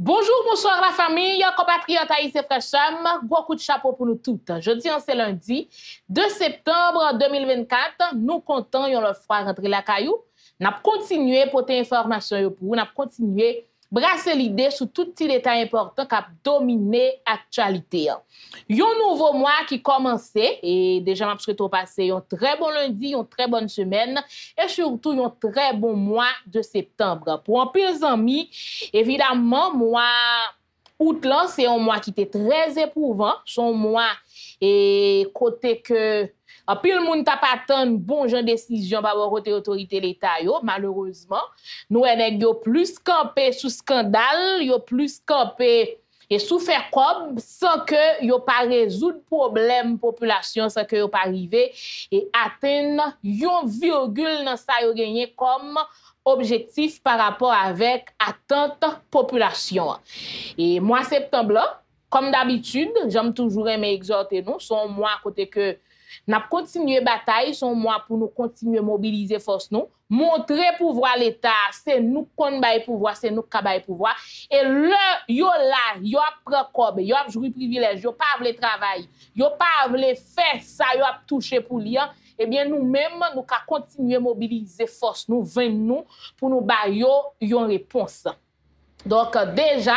Bonjour, bonsoir la famille, compatriotes haïtiens frères Cham, gros coup de chapeau pour nous toutes. Jeudi, c'est lundi 2 septembre 2024. Nous comptons yon le froid rentrer la caillou. N'a continué pour tes informations pour vous, n'a continué brasser l'idée sur tout petit détail important qui a dominé l'actualité. Yon nouveau mois qui commence et déjà m'a souhaité passer un très bon lundi, une très bonne semaine et surtout un très bon mois de septembre. Pour un pile amis, évidemment mois août là c'est un mois qui était très éprouvant, son mois et côté que puis le monde t'a pas attendu bon genre décision par rapport aux autorités l'État yo malheureusement nous nèg yo plus campé sous scandale yo plus campé et sous faire cob sans que yo pas résoudre problème population sans que yo pas arriver et atteindre yon virgule dans ça yo gagné comme objectif par rapport avec attente population et mois septembre là comme d'habitude j'aime toujours aimer exhorter nous son mois côté que n'a continué bataille son mois pour nous continuer mobiliser force nous montrer pouvoir l'état c'est nous qu'on bail pouvoir c'est nous qui bail pouvoir et le yo là yo prend cob yo jouir privilège yo pas vle travail yo pas vle faire ça yo a toucher pour lien et bien nous même nous ka continuer mobiliser force nous vain nous pour nous bail yo une réponse. Donc déjà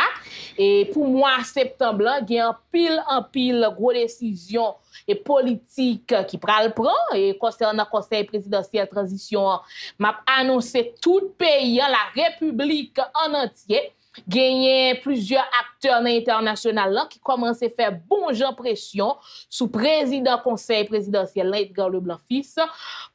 et pour moi septembre là il y a en pile gros décision et politique qui pral prend et concernant conseil présidentiel transition m'a annoncé tout pays la République en entier gagné plusieurs acteurs internationaux qui commencent à faire bon genre pression sous président conseil présidentiel Edgar Leblanc-Fils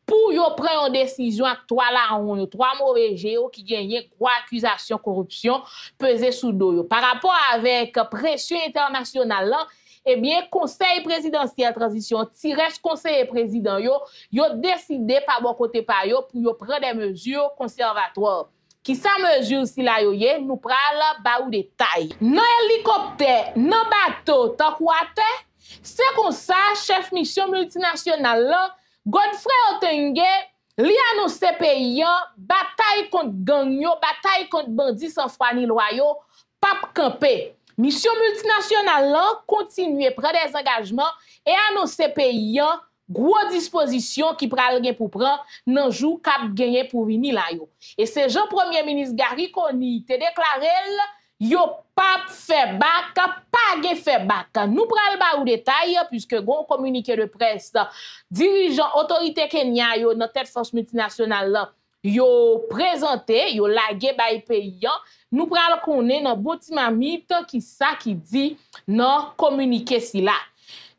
pour yo prendre une décision à trois là on trois mauvais géo qui gagné trois accusations corruption pesé sous dos par rapport avec pression internationale eh bien conseil présidentiel transition tirage conseiller président yo décidé par bon côté par yo pour yo prendre des mesures conservatoires. Qui sa mesure si la yoye, nous pral ba ou détail. Nan hélicoptère, nan bateau, tan kouate, c'est comme ça, chef mission multinationale, Godfrey Otunge, li annonce paysan, bataille contre gang yo, bataille contre bandits sans foi ni loi yo, pap campé. Mission multinationale continue, prend des engagements et annonce paysan, gros disposition qui pral gen pour prendre nan jou k'ap genyen pour venir la yo et c'est Jean Premier ministre Garry Conille te déclaré yo pa fait bac pa gen fait bac nous pral ba ou détail puisque gon communiqué de presse dirigeant autorité Kenya yo nan tête force multinationale la yo présenté yo lagué bay paysan nous pral connait nan bon ti mamite qui ça qui dit nan communiqué si la.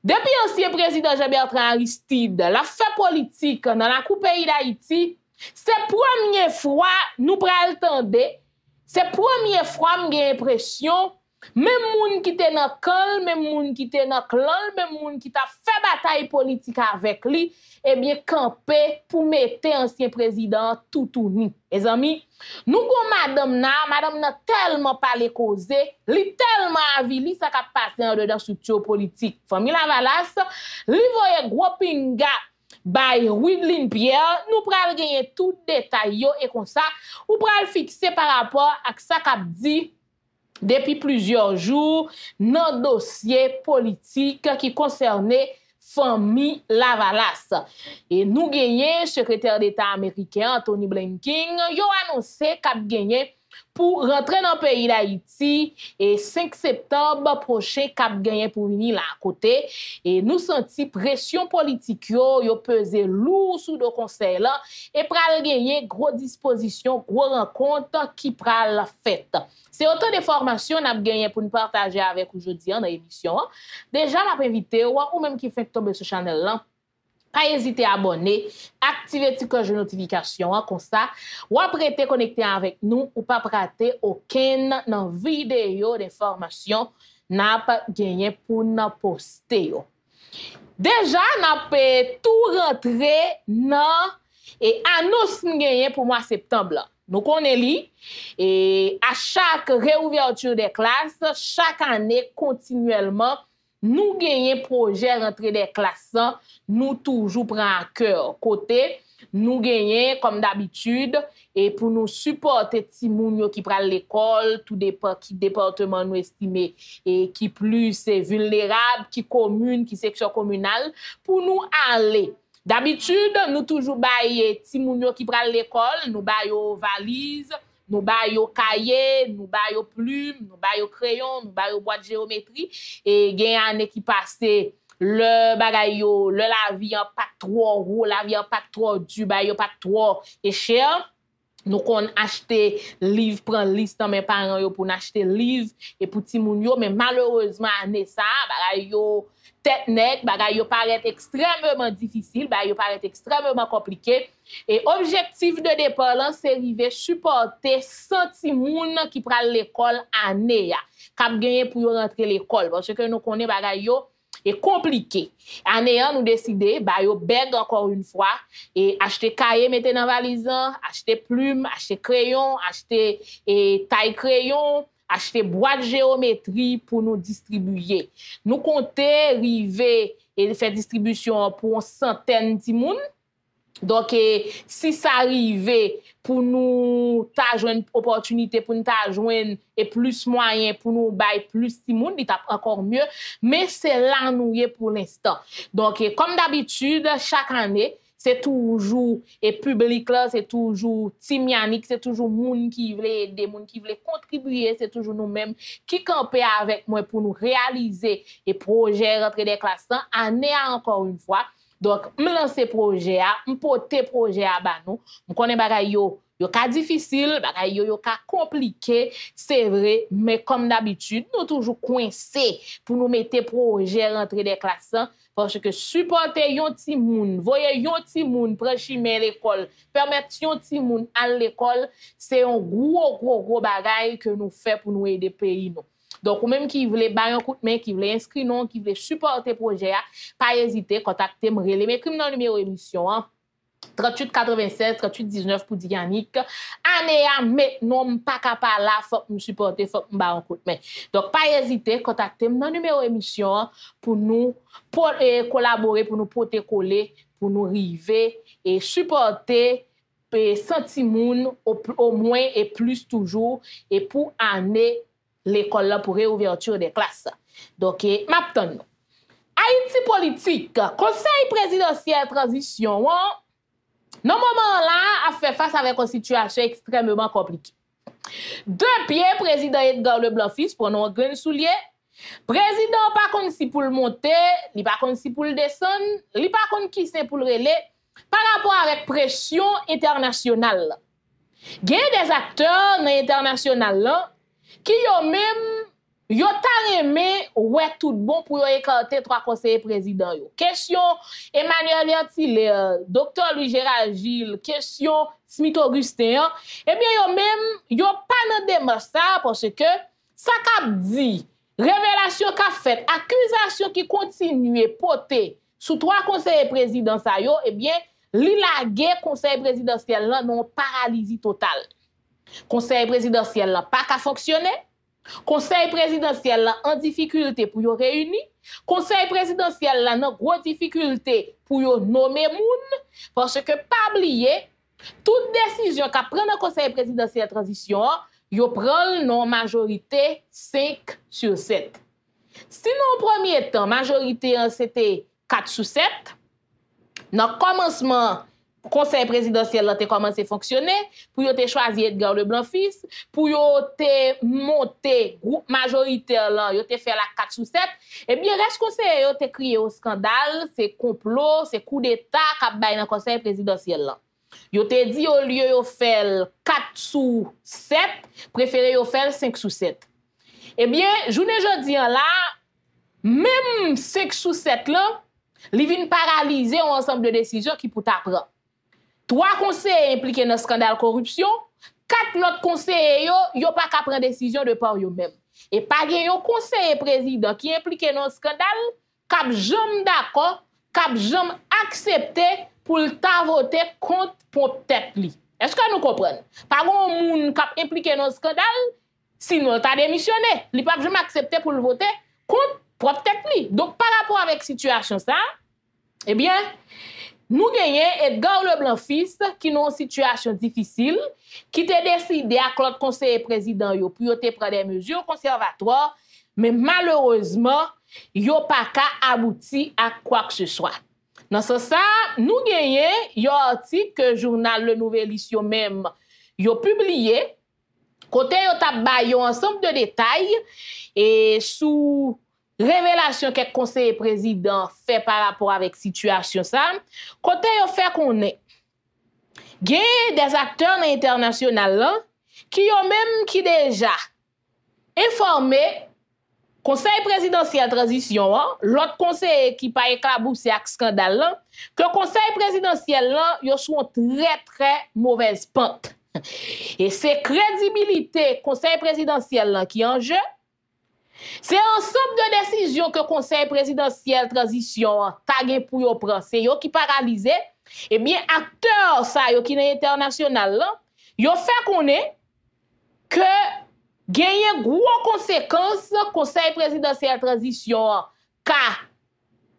Depuis ancien président Jean Bertrand Aristide, la fait politique dans la coupe pays d'Haïti, c'est première fois nous pral tendé, c'est première fois me gagne impression même moun qui était dans camp, même moun qui était dans clan, même moun qui t'a fait bataille politique avec lui, eh bien camper pour mettre ancien président tout tourni. Les amis, nous gon madame n'a tellement parlé causé, li tellement avili ça qu'a passé en dedans structure politique. Famille Lavalas, li voye gros pinga by Widlin Pierre, nous pral gagner tout détail yo et comme ça, ou pral fixer par rapport à ça qu'a dit depuis plusieurs jours, dans dossier politique qui concernait famille Lavalas. Et nous gagnons, secrétaire d'État américain, Tony Blinken, yo annoncé qu'il a gagné pour rentrer dans le pays d'Haïti et 5 septembre prochain qu'il a gagné pour venir là à côté. Et nous senti pression politique, yo pesé lourd sous le conseil là et pral gagné gros disposition, gros rencontre qui pral fête. C'est autant de formations qu'on a gagné pour nous partager avec aujourd'hui dans l'émission. Déjà, on a invité ou même qui fait tomber ce channel là. Pas hésiter à abonner, activer la cloche de notification comme ça, ou après te connecter avec nous ou pas rater aucune vidéo d'information n'a pas gagné pour nous poster. Déjà, n'a pas tout rentré dans et annonce gagné pour mois septembre. Nous connaissons et à chaque réouverture des classes, chaque année continuellement nous gagnons projet rentrer des classes, nous toujours prenons à cœur côté, nous gagnons comme d'habitude et pour nous supporter ti moun yo qui prend l'école, tout département nous estimé et qui plus vulnérable, qui commune, qui section communale pour nous aller. D'habitude, nous toujours bailler ti moun yo qui prend l'école, nous baillons valise, nous baillons cahier, nous baillons plume, nous baillons crayon, nous baillons boîte géométrie et gain année qui passait le bagay yo, le la vie en pas trop gros, la vie en pas trop du baillon pas trop et cher. Nous qu'on acheté livre prend liste mes parents yo pour n'acheter livre et pour ti moun yo mais malheureusement année ça bagay yo tête net, bagay yo paraît extrêmement difficile, bagay yo paraît extrêmement compliqué et objectif de départ là c'est arriver supporter 100 ti moun qui pral l'école année ya k'ap gagner pour rentrer l'école parce que nous connaît bagay yo est compliqué. Année nous décider bah yo beg encore une fois et acheter cahier mettre dans valise, acheter plume, acheter crayon, acheter taille crayon, acheter boîte géométrie pour nous distribuer. Nous compter arriver et faire distribution pour une centaine de monde. Donc si ça arrivait pour nous ta joindre opportunité pour nous ta joindre et plus moyen pour nous bail plus ti monde, il t'a encore mieux mais c'est là nous y est pour l'instant. Donc comme d'habitude chaque année c'est toujours et public là, c'est toujours Team Yanick, c'est toujours moun qui veut aider, moun qui veut contribuer, c'est toujours nous-mêmes qui camper avec moi pour nous réaliser et projet rentrer des classes année encore une fois. Donc, je lance projet, je porte projet à nous. Je connais bagay yo, yo ka difficile, bagay yo, yo ka compliqué, c'est vrai, mais comme d'habitude, nous toujours coincés pour nous mettre projet rentrer des classes parce que supporter yon ti moun, voyer yon ti moun prendre chemin l'école, permettre yon ti moun à l'école, c'est un gros bagay que nous fait pour nous aider pays nous. Donc, ou même qui voulait bailler un coup de main, qui voulait inscrire non, qui voulait supporter projet, pas hésiter, contactez moi, relais mes crimes dans le numéro émission, 38 96 38 19 pour dire Yanick, anéa, mais non, pas capable là, faut me supporter, faut me bailler un coup de main. Donc, pas hésiter, contactez moi dans le numéro émission pour nous collaborer, pour nous porter coller, pour nous arriver et supporter. Sentimoun au moins et plus toujours et pour année l'école là pour réouverture des classes. Donc, maintenant, Haïti politique, Conseil présidentiel transition, dans ce moment-là, a fait face avec une situation extrêmement compliquée. Deux pieds, président Edgar Leblanc-Fils, prenons un grand soulier. Président, pas comme si pour le monter, il pas comme si pour le descendre, il pas comme qui c'est pour le relais, par rapport avec pression internationale. Il y a des acteurs internationaux là, qui yo même yo ta remé ouais tout bon pour écarter trois conseillers présidents yo. Question Emmanuel Vertilaire, docteur Louis-Gérald Gilles, question Smith Augustin. Eh bien yo même yo pas nan démarche ça parce que ça qu'a dit, révélation qu'a fait, accusation qui continue porter sous trois conseillers présidents ça yo, eh bien li lagé conseil présidentiel là non paralysie totale. Conseil présidentiel n'a pas qu'à fonctionner. Conseil présidentiel n'a en difficulté pour y réunir. Conseil présidentiel n'a en grosse difficulté pour y nommer moun. Parce que, pas oublier, toute décision qu'a prendre le conseil présidentiel transition, y prend non majorité 5 sur 7. Si dans le premier temps, majorité c'était 4 sur 7, dans le commencement, le conseil présidentiel a commencé à fonctionner, pour yon te choisi Edgar Leblanc-Fils, pour yon te monter groupe majoritaire, yon te fait la 4 sous 7. Eh bien, reste conseil yon te crié au scandale, c'est complot, c'est coup d'État qui bay dans le conseil présidentiel. Yon te dit au lieu yon fait 4 sous 7, préféré yon fait 5 sous 7. Eh bien, journée jodi là, même 5 sous 7 là, li vin paralyser un ensemble de décisions qui pour ta prendre. 3 conseillers impliqués dans le scandale corruption, 4 autres conseillers yo pas qu'à prendre décision de par yo même. Et pas gen un conseiller président qui impliqué dans le scandale, cap jamais d'accord, cap jamais accepté pour ta voter contre pour tête li. Est-ce que nous comprenons? Pas gon moun cap impliqué dans le scandale, sinon ta démissionné, li pas jamais accepté pour le voter contre propre technique. Donc, par rapport avec situation ça, eh bien, nous gagnons Edgar Leblanc-Fils qui nous en situation difficile, qui te décidé à Claude conseiller président yo pour te prendre des mesures conservatoires, mais malheureusement, yo pas ka abouti à quoi que ce soit. Dans ce sens, nous gagnons yo article que journal Le Nouvelliste yo même yo publié côté yo t'a baillé ensemble de détails et sous révélation que conseiller président fait par rapport avec situation ça côté yo fait qu'on est gagne des acteurs internationaux qui ont même qui déjà informé conseil présidentiel transition l'autre conseiller qui pas éclaboussé avec scandale là que conseil présidentiel là yo sont très mauvaise pente. Et c'est crédibilité conseil présidentiel là qui est en jeu. C'est ensemble de décisions que conseil présidentiel transition tagué pour yo prendre, c'est yo qui paralysé. Eh bien acteur ça yo qui est international là, yo fait connaître que gagne gros conséquences conseil présidentiel transition ka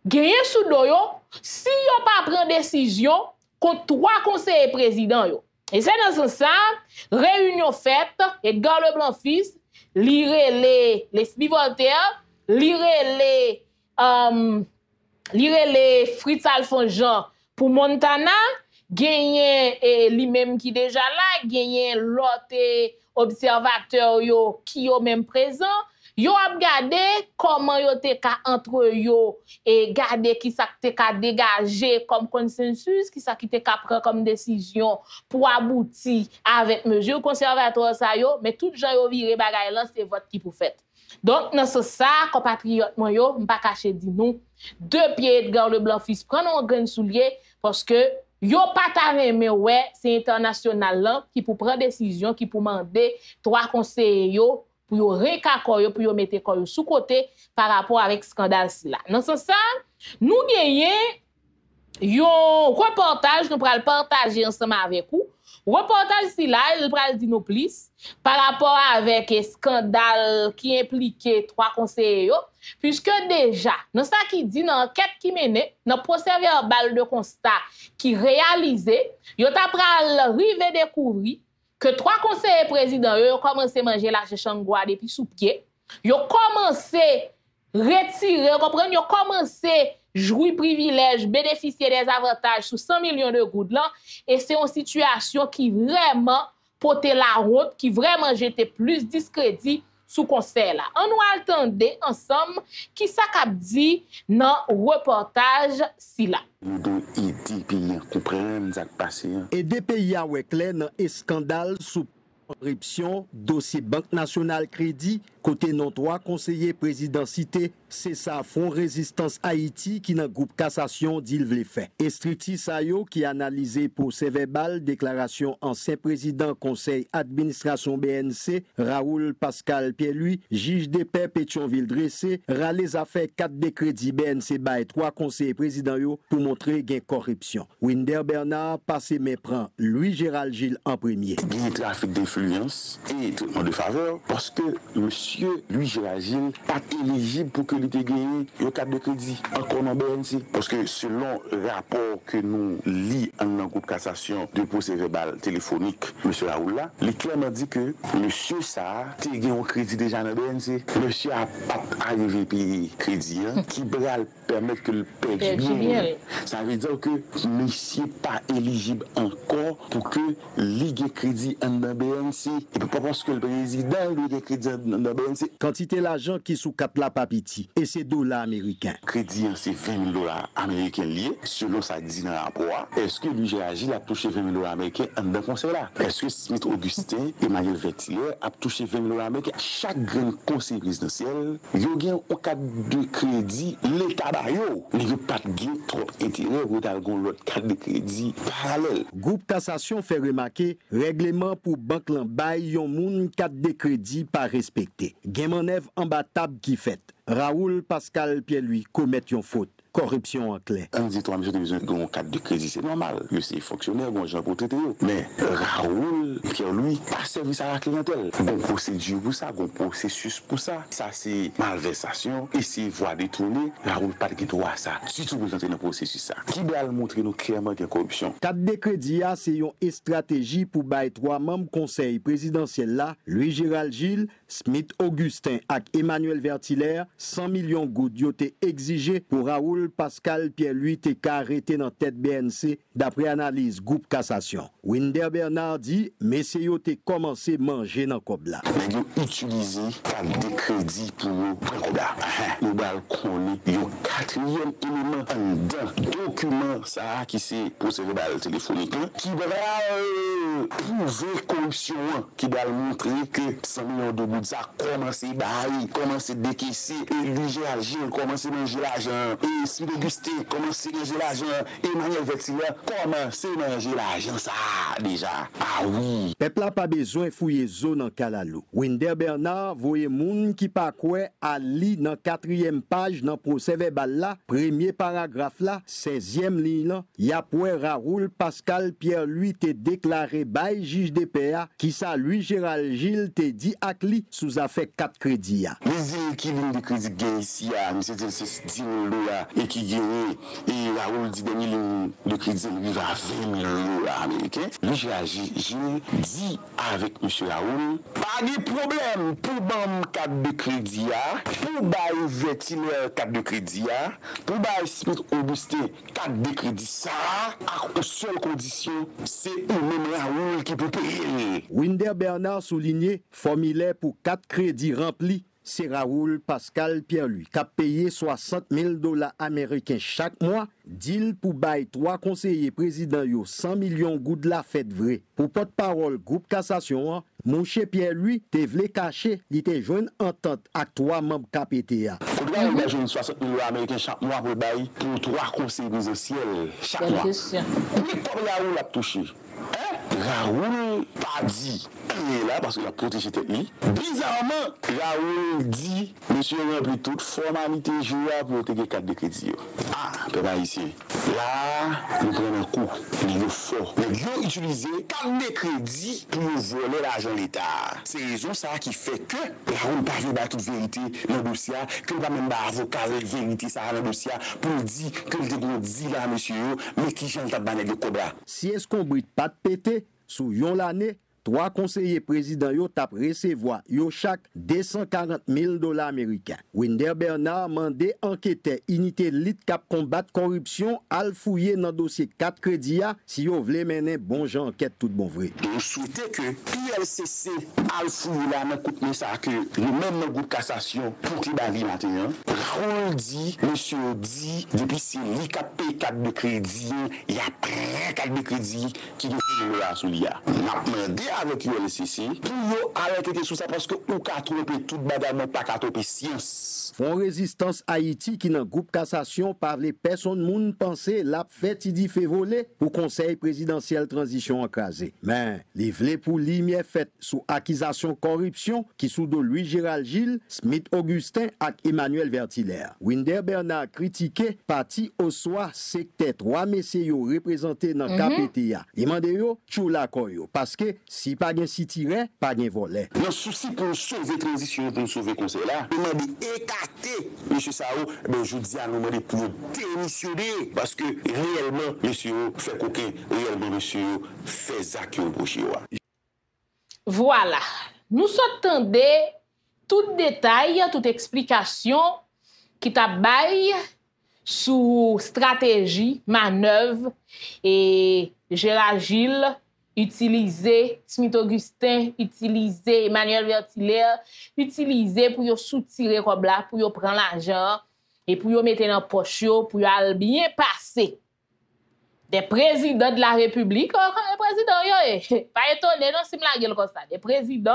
gagne sous do yo si yo pas prendre décision contre trois conseillers présidents yo. Et c'est dans ce sens, réunion faite, Edgar Leblanc-Fils, lire les Smith Augustin, lire les Fritz Alphonse-Jean pour Montana, gagner lui-même qui déjà là, gagner l'autre observateur yo qui yo même présent, yo a regardé comment yo te ka entre yo et garder qui ça te ka dégager comme consensus, qui ça qui te ka prendre comme décision pour aboutir avec mesure conservatoire ça yo, mais tout gens yo viré bagay là c'est vote qui pour fait. Donc dans ce ça compatriote moi yo, m'pa caché dit non, deux pieds Edgar Leblanc-Fils prend un grain soulier parce que yo pas taré mais ouais, c'est international là qui pour prendre décision, qui pour demander trois conseillers yo pour yo récaco yo pour yo mettre yo sous côté par rapport avec scandale là. Dans ce sens, nous gagnons yo reportage nous pral partager ensemble avec vous. Reportage si là, il pral di nous plus par rapport avec scandale qui impliquait trois conseillers yo puisque déjà dans ça qui dit dans enquête qui menait dans procès-verbal de constat qui réalisé, yo t'a pral rive découvrir que trois conseillers présidents ont commencé à manger la changua depuis sous pied, ils ont commencé à retirer, ils ont commencé à jouer privilèges, bénéficier des avantages sous 100 millions de gouttes là, et c'est une situation qui vraiment portait la route, qui vraiment jetait plus discrédit sous conseil là. On nous attendait ensemble qui ça cap dit dans reportage si là. Et des pays à Weklen et scandale sous corruption, dossier Banque Nationale Crédit, côté non trois conseillers président cité, c'est ça, Front Résistance Haïti qui dans groupe cassation dit le fait. Estriti Sayo qui analysé procès verbal, déclaration ancien président conseil administration BNC, Raoul Pascal Pierre-Louis, juge de paix Pétionville dressé, râlez affaires 4 de crédit BNC bail 3 conseillers président yo pour montrer gain corruption. Winder Bernard passé mais prend Louis-Gérald Gilles en premier. Gain trafic d'influence et traitement de faveur parce que monsieur Louis-Gérald Gilles pas éligible pour que il était gagné au cadre de crédit encore en BNC parce que selon le rapport que nous lit en cour de cassation de procès verbal téléphonique monsieur Raoul là, il clairement dit que monsieur ça t'est gagné au crédit déjà dans BNC, monsieur a pas arrivé payer crédit qui bral permettre que le paye bien. Ça veut dire que monsieur pas éligible encore pour que ligue crédit en BNC et pas parce que le président ligue crédit dans BNC quantité l'argent qui sous cap la papiti. Et c'est dollars américains. Crédit, c'est 20 000 dollars américains liés. Selon ça dit dans le rapport, est-ce que l'UGAJ a touché 20 000 dollars américains dans le conseil là? Est-ce que Smith Augustin, Emmanuel Vertilaire a touché 20 000 dollars américains? Chaque grand conseil présidentiel, il y a un cadre de crédit, l'État baillot. Il n'y a pas de trop d'intérêt pour l'autre cadre de crédit parallèle. Groupe Cassation fait remarquer règlement pour banque l'en bail, yon moun cadre de crédit pas respecté. Game en œuvre en bas table qui fait. Raoul Pascal Pierre-Louis commet une faute. Corruption en clé. On dit, toi, monsieur, tu as besoin d'un cadre de crédit, c'est normal. Je suis fonctionnaire, bon, j'ai pour traiter. Mais Raoul, Pierre-Louis, pas service à la clientèle. Bon procédure pour ça, bon processus pour ça. Ça, c'est malversation. Et c'est voie détournée. Raoul, pas de droit à ça. Si tu veux entrer dans le processus, ça. Qui va le montrer nous clairement qu'il y a corruption? Cadre de crédit, c'est une stratégie pour bailler trois membres conseil présidentiel là, Louis-Gérald Gilles, Smith Augustin et Emmanuel Vertilaire, 100 millions de gouttes yoté exigé pour Raoul Pascal Pierre-Louis T.K. arrêté dans tête BNC d'après analyse groupe cassation. Winder Bernard dit, mais c'est yo te commencé manger dans Kobla. Mais yo utilisé carte de crédit pour nous Kobla. Nous bal connaît yo quatrième élément dans document ça qui c'est procédé bal téléphonique qui va prouver corruption qui va montrer que 100 millions de gouttes ça commencé bailler, commencé décaisser et lui j'ai agi, commencé manger l'argent. Si Augustin commence à manger l'argent, Emmanuel Vertilaire commence à manger l'argent, ça déjà. Ah oui. Peuple n'a pas besoin de fouiller zone en Kalalo. Winder Bernard voyait moun qui pas quoi ali dans quatrième page dans procès verbal là, premier paragraphe là, 16e ligne là, y a pour Raoul Pascal Pierre-Louis te déclaré bail juge de PA qui ça lui Gérald Gilles te dit à li sous affaire 4 crédits. Les qui vient de crédit gain ici à monsieur et qui gagne, et Raoul dit 2 000 de crédit, il va à 20 000 $ américains. Lui, j'ai dit avec M. Raoul, pas de problème pour ban carte de crédit, pour bail Vertilaire carte de crédit, pour bail Smith Augustin carte de crédit, ça, à seule condition, c'est même Raoul qui peut payer. Winder Bernard soulignait formulaire pour 4 crédits remplis. C'est Raoul Pascal Pierre-Louis qui a payé 60 000 $ américains chaque mois. Deal pour bail 3 conseillers présidents 100 millions gouttes la fête vraie. Pour porte-parole groupe cassation, Mouché Pierre-Louis te vle caché, il te joine entente avec 3 membres KPTA. Pourquoi il a joine 60 000 $ américains chaque mois pour bail pour 3 conseillers présidentiels chaque mois? Mais comme Raoul a touché. Raoul pas dit, il est là parce qu'il a protégé tête. Bizarrement, Raoul dit, monsieur remplit toute formalité jouable pour obtenir 4 de crédit. Ah, ben là, ici. Là, nous prenons un coup, niveau fort. Mais ils ont utilisé 4 de crédit pour voler l'argent de l'État. C'est raison ça qui fait que Raoul pas veut battre toute vérité dans le dossier, que va même pas avocat avec vérité ça dans le dossier pour dire que le dégon dit là, monsieur, mais qui chante la banane de Cobra. Si est-ce qu'on brille pas de pété, sous yon l'année, 3 conseillers présidents yo tap recevoir yo chaque 240 000 $ américains. Winder Bernard mandé enquêter unité lit cap combattre corruption al fouiller dans dossier 4 crédits si yo vle mener bon jan enquête tout bon vrai. On souhaitait que PLCC al fouiller là dans contenu ça que le même groupe cassation pour qui bari matin. Raoul dit monsieur dit depuis c'est li cap paye 4 de crédit, il y a plein 4 de crédit qui doit là sous li a. N'a mandé avec ULCC, pour yo arrêter sous ça parce que ou ka tromper tout bagage mais pas ka tromper science. Fond résistance Haïti qui dans groupe cassation par les personnes moun penser la fête di février pour conseil présidentiel transition encrasé. Mais les vle pour lumière faite sous accusation corruption qui sous dos Louis-Gérald Gilles, Smith Augustin et Emmanuel Vertilaire. Winder Bernard critiqué parti au soir secteur 3 messieurs représentés dans KPTA. Il mandé yo choula koyo parce que si pas de citirait, pas de volet. Le souci pour sauver transition, pour sauver conseil là, on a dit écarter M. Sao, ben je dis à nous pour démissionner parce que réellement, monsieur fait coquin, réellement, monsieur fait ça qui est. Voilà. Nous attendons tout détail, toute explication qui t'abaille sous stratégie, manœuvre et Gérard Gilles. Utiliser Smith Augustin, utiliser Emmanuel Vertilaire, utiliser pour soutirer comme là, pour prendre l'argent et pour mettre dans poche, pour bien passer. Des présidents de la République, pas étonné, non, c'est la gueule comme ça. Des présidents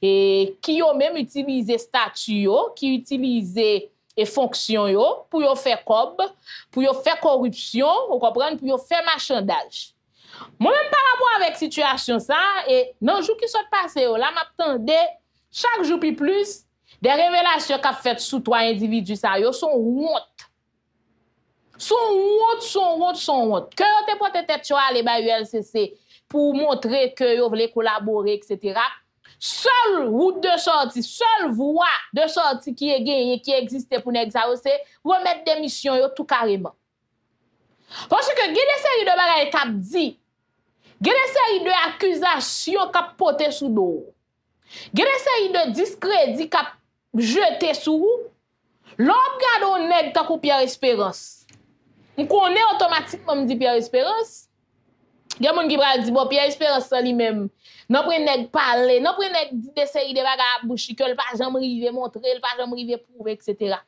qui ont même utilisé statut, qui utilisé et fonction pour faire cob, pour faire corruption, vous comprenez, pour faire marchandage. Moi-même, par rapport avec la situation, ça, et dans le jour qui sont passés, là, m'attendais chaque jour plus, Des révélations qu'a faites sous toi individu ça yo sont honte. Son honte. Que yo te porte tête yo aller ba ULCC pour montrer que yo voulait collaborer etc. Seule route de sortie, seule voie de sortie qui est gagnée, qui existe pour nèg ça c'est remettre des missions yo tout carrément. Parce que gien des série de bagaille k'ap dit, gien des série de accusations k'ap porté sous dos. Gien des série de discrédit k'ap jeté sous ou. L'homme garde un nèg tankou Pierre Espérance. On connaît automatiquement me dit Pierre Espérance. Gien moun ki pral di bon Pierre Espérance sans lui-même. Non prend nèg parler, non prend nèg dit des série de bagaille bouchi que le pas jamais rivé montrer, le pas jamais rivé prouver etc.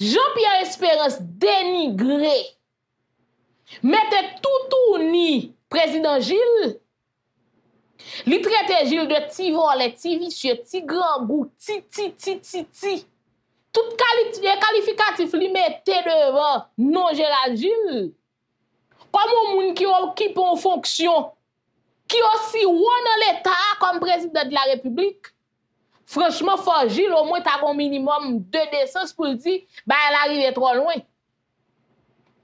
Jean-Pierre Espérance dénigré. Mettez tout ni président Gilles. Li traite Gilles de ti volé, ti vicieux, ti grand goût, ti. Tout qualificatif li mettez devant non Gérard Gilles. Comme moun ki occupe une fonction qui aussi ou dans l'état comme président de la République. Franchement fort Gilles au moins t'as un minimum de décence pour dire bah elle arrive trop loin.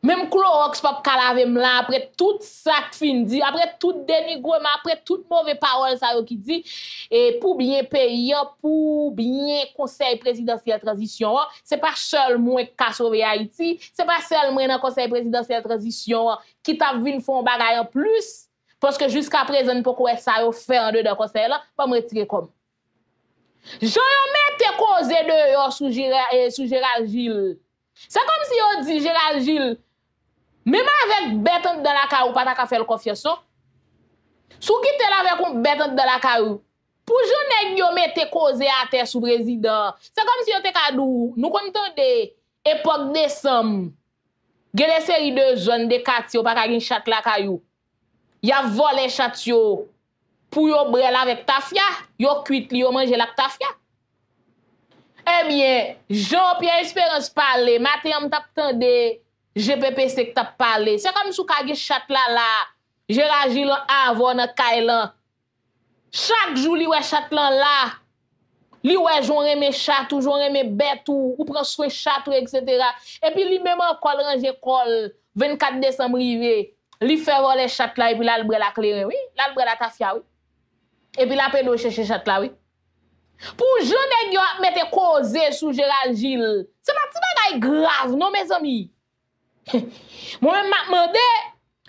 Même Clorox pas calaver là après tout ça qui fin dit après tout dénigrement après toute mauvaise parole ça qui dit et pour bien pays pour bien conseil présidentiel transition c'est pas seulement qu'a sauver Haïti c'est pas seulement dans conseil présidentiel transition qui t'a vinn font bagaille en plus parce que jusqu'à présent pourquoi ça yo faire dedans conseil là pas me retirer comme Jean yo mettre cause dehors sous Gérard Gilles c'est comme si on dit Gérard Gilles même avec bête dans la caillou pas ta faire confiance. Sou qui t'es là avec un bête dans la caillou. Pour jeune nèg yo mette cause à terre sous président. C'est comme si on te kadou, nous contendé époque décembre. Gè les série de zones de quartier pas ka gen chat la caillou. Y a volé chat yo pour yo brel avec tafia, yo cuit li yo manger la tafia. Eh bien, Jean-Pierre Espérance parler, matin on t'a tendé GPPC que t'as parlé. C'est comme si tu as chat là, Gérard Gilles avant dans Kailan. Chaque jour, li wè chat là, li wè j'on remè chat ou j'on remè bête ou prend soin chat ou etc. Et puis lui même encore ranger col 24 décembre rivé, li fait voler chat là et puis là le brè la claire oui, là le brè la tafia oui. Et puis la pédo chercher chat là oui. Pour jeune nèg yo mettre causer sous Gérard Gilles. C'est pas petit bagaille grave non mes amis. Moi-même m'a demandé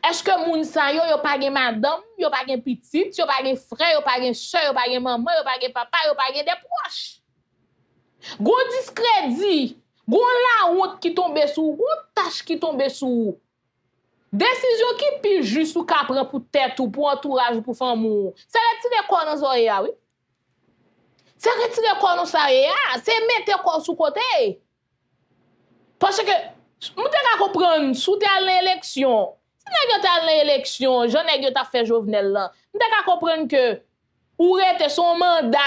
est-ce que moun sa yo yo pa gen madame, yo pa gen petite, yo pa gen frère, yo pa gen sœur, yo pa gen maman, yo pa gen papa, yo pa gen des proches. Gros discrédit, gros la honte qui tombe sous, gros tâche qui tombe sous. Décision qui pi juste ou ka pran pour tête ou pour entourage ou pour famille. C'est retirer corps dans oreille oui. C'est retirer corps dans ça c'est mettre corps sous côté. Parce que nous devons comprendre, sous l'élection, si nous avons l'élection, je n'ai pas fait Jovenel là. Nous devons comprendre que, ou était son mandat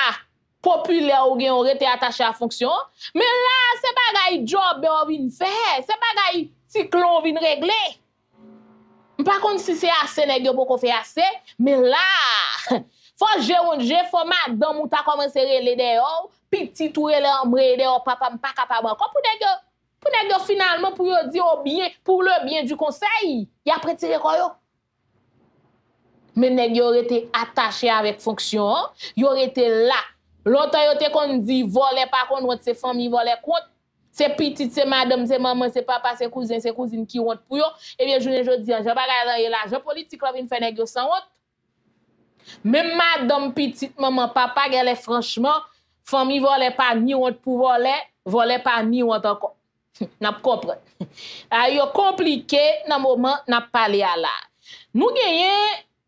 populaire ou bien, ou était attaché à fonction, mais là, c'est pas un job qu'on vient faire, c'est pas un cycle qu'on vient régler. Par contre, si c'est assez, nous devons faire assez, mais là, faut gérer, faut madame, ou t'as commencé à régler dehors, petit ou régler en bré dehors, papa, pas capable encore pour des gars. Pour nèg finalement pour yo dire au bien pour le bien du conseil, y a prêté koyo. Mais nèg yo été attaché avec fonction, yo été là. L'autant yo té kon di voler pas kon honte c'est famille voler compte, c'est petite c'est madame c'est maman c'est papa c'est cousine qui honte pour yo. Et bien journée jodi an, j'en bagay l'argent politique la vinn faire nèg yo sans honte. Même madame petite maman papa gèlè franchement famille voler pas ni honte pour voler, voler pas ni honte encore. N'a pas compris. Ayo compliqué nan moment n'a parlé à la. Nous gagnons